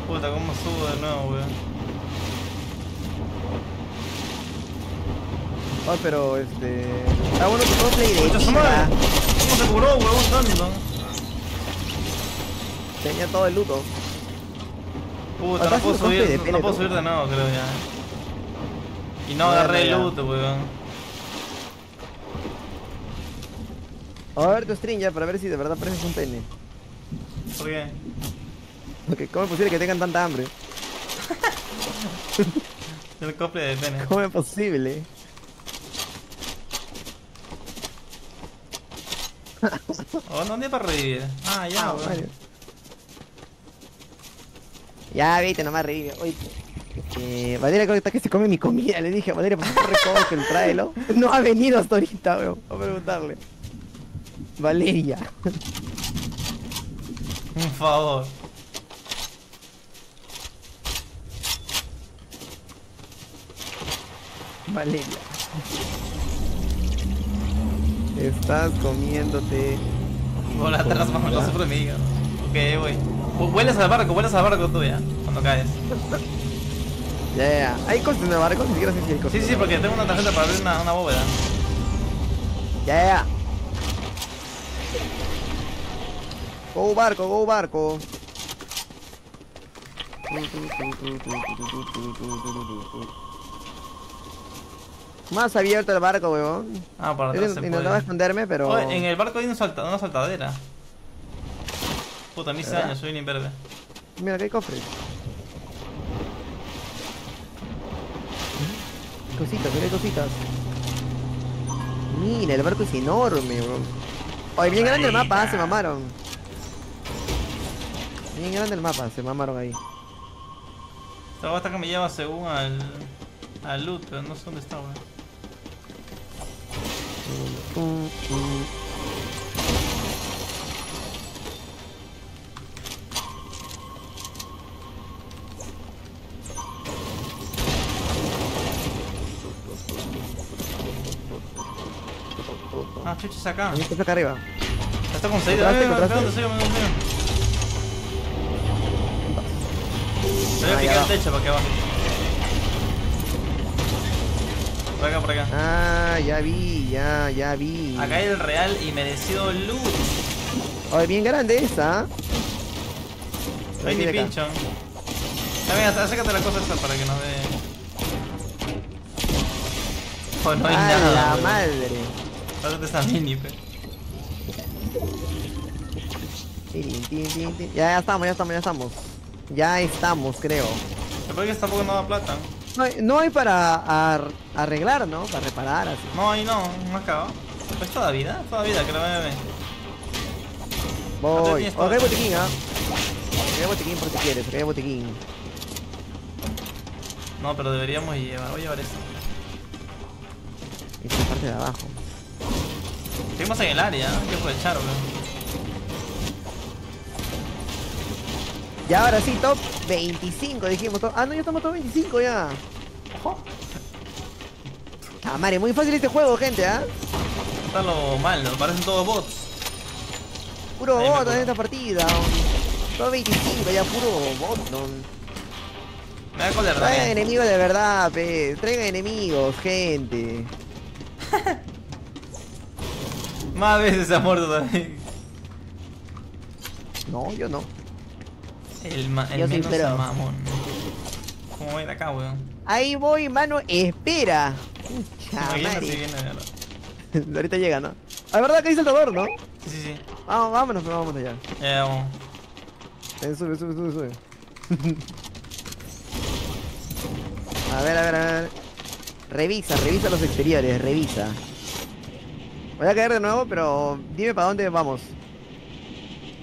Puta, ¿cómo subo de nuevo, weón? Ah, oh, pero este... Ah, bueno, que todo play de... ¡Puta, su madre! ¿Cómo se curó, weón, tanto? Tenía todo el luto. Puta, no puedo subir, no puedo subir de nuevo, creo ya. Y no agarré el luto, weón. Vamos a ver tu stream ya, para ver si de verdad pareces un pene. ¿Por qué? Porque ¿cómo es posible que tengan tanta hambre? El cosplay de pene. ¿Cómo es posible? Oh, ¿dónde es para revivir? Ah, ya, weón. Ya, viste, nomás revive. Oye, Valeria creo que está que se come mi comida. Le dije a Valeria, por favor, recoge, tráelo. No ha venido hasta ahorita, weón. Voy a preguntarle. Valeria. Por favor. Valeria. Estás comiéndote. Hola, atrás, bajo la sufre mi hígado. Ok, voy. Vuelas al barco tú ya, cuando caes. Ya, ya, hay cosas en el barco, ni siquiera sé si hay cosas. Sí, sí, porque tengo una tarjeta para abrir una bóveda. Ya, ya. Go barco, go barco. Más abierto el barco, weón. Ah, para atrás se puede. Intentaba esconderme, pero... Oye, en el barco hay una saltadera. Puta, mis años, soy un imberbe. Mira, que hay cofres. Cositas, mira, hay cositas. Mira, el barco es enorme, bro. Oye, bien grande el mapa, se mamaron. Bien grande el mapa, se mamaron ahí. Esta basta que me lleva según al loot, pero no sé dónde está, weón. Ah, chuches acá. Ahí está acá arriba. Está conseguido. Te voy a picar el techo para que baje. Por acá, por acá. Ah, ya vi, ya vi. Acá hay el real y merecido loot. Oye, bien grande esa. Ahí ni pincho. También, acércate a la cosa esa para que nos dé. Oh, no hay nada. ¡A la madre! Pásate esa mini, pe. Ya estamos. Ya estamos, creo. Pero que tampoco no da plata. No hay para arreglar, ¿no? Para reparar, así. No, ahí no, no acaba. Pues toda vida, que lo ve. Voy. Ok, botiquín, ¿ah? Ok, botiquín por si quieres, ok, botiquín. No, pero deberíamos llevar, voy a llevar esto. Esta es la parte de abajo. Seguimos en el área, ¿no? Hay que aprovechar, weón. Y ahora sí, top 25, dijimos. Ah, no, ya estamos top 25 ya. Ojo. Ah, madre, muy fácil este juego, gente, ¿ah? Está lo malo, parecen todos bots. Puro bot en esta partida. Top 25, ya puro bot, ¿no? Me da cólera. Traigan enemigos de verdad, pe. Traigan enemigos, gente. Más veces ha muerto también. No, yo no. El menos mamón. ¿Cómo voy de acá, weón? Ahí voy, mano, espera. Viene. Ahorita llega, ¿no? La verdad que hay saltador, ¿no? Sí, sí, sí. Vámonos, pero vamos allá. Ya, vamos. Sube. A ver. Revisa los exteriores, revisa. Voy a caer de nuevo, pero dime para dónde vamos.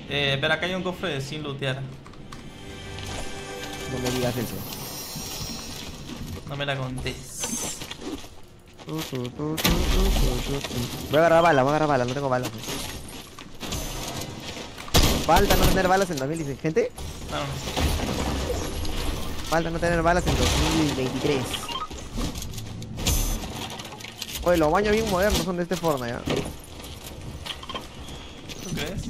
Ver, acá hay un cofre sin lootear. No me digas eso. No me la contés. Voy a agarrar balas, no tengo balas. Falta no tener balas en 2016, gente. Falta no tener balas en 2023. Oye, los baños bien modernos son de este Fortnite, ¿eh? ¿Tú crees?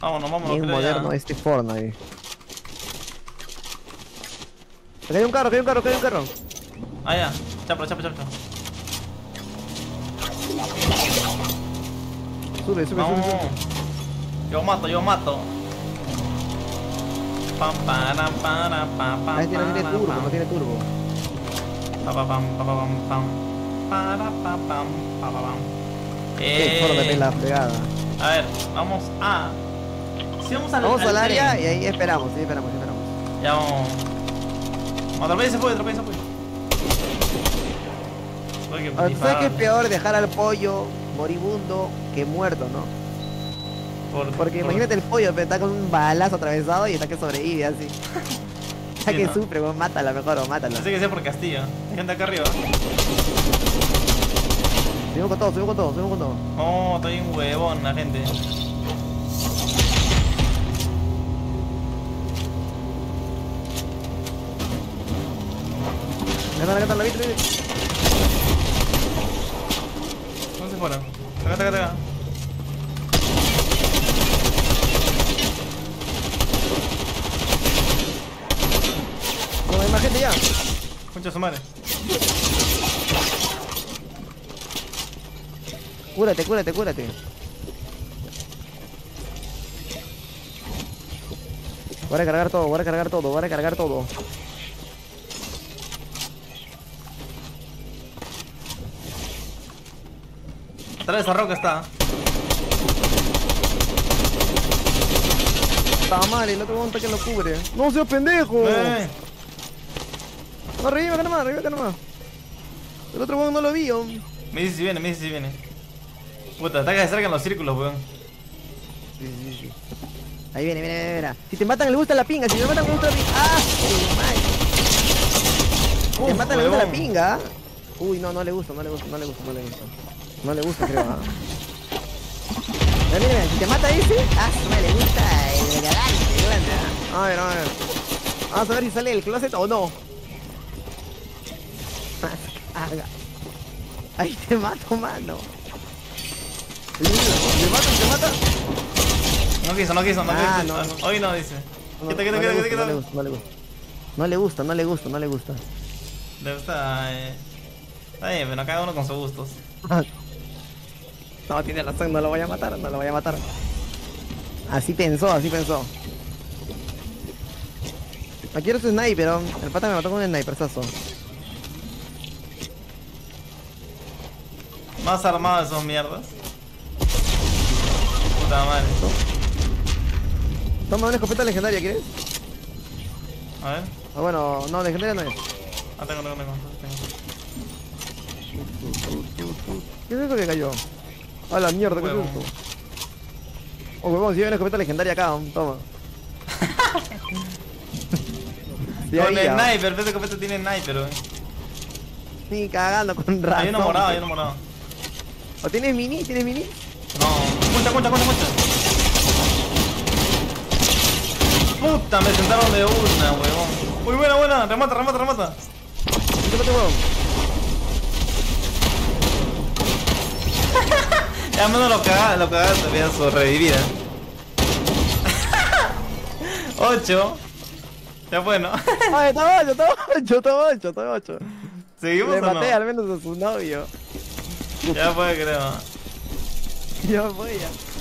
Vámonos. Bien moderno ya. Este Fortnite. Acá hay un carro, acá hay un carro. Ah, ya. Chapro. Sube. Yo mato. Pam, para, pam. Este no tiene turbo, Pam. La pegada. A ver, vamos a... Si vamos al área y ahí esperamos. Ya vamos. Atropella ese pollo. ¿Sabes qué es peor dejar al pollo moribundo que muerto, no? Porque imagínate el pollo, pero está con un balazo atravesado y está que sobrevive así. Está sí, que no sufre, pues mátala mejor o mátala. Así que sea por Castillo. Gente acá arriba. Subimos con todo. Oh, estoy un huevón, la gente. Acá está, lo vi. ¿Dónde se fueron? Acá. Más gente ya. Muchas madre. Cúrate. Voy a recargar todo. Atrás de esa roca está. Está mal, el otro monta que lo cubre. ¡No seas pendejo! Arriba acá nomás. El otro weón no lo vi, hombre. Me dice si viene. Puta, ataca de cerca en los círculos, weón. Sí. Ahí viene. Si te matan le gusta la pinga, ¡ah! Si te matan le gusta la pinga. Uy, no le gusta, creo. Pero mira, si te mata ese, ah, no le gusta el galante. A ver. Vamos a ver si sale del closet o no. Ahí te mato, mano. ¿Te mata? No quiso. Hoy no dice. Quita. No le gusta. Le gusta, Está bien, pero cada uno con sus gustos. No, tiene razón, no lo voy a matar. Así pensó. No quiero su sniper, el pata me mató con un sniperazo. Más armados esos mierdas. Puta madre. Toma una escopeta legendaria, ¿quieres? A ver. Ah, bueno, no, legendaria no es. Ah, tengo. ¿Qué es eso que cayó? A la mierda, ¿qué es eso? Oh, huevón, si hay una escopeta legendaria acá, toma. Con el sniper, esta escopeta tiene sniper, weón. Sí, cagando con razón. Hay uno morado. ¿O tienes mini? No, cuenta. Puta, me sentaron de una, huevón. Uy, buena, remata. Remate, huevón. Ya menos lo cagaste, pedazo, revivida. 8. Ya bueno. Ay, estaba ocho. Seguimos. Le maté al menos a su novio. Ya fue, creo. Ya fue.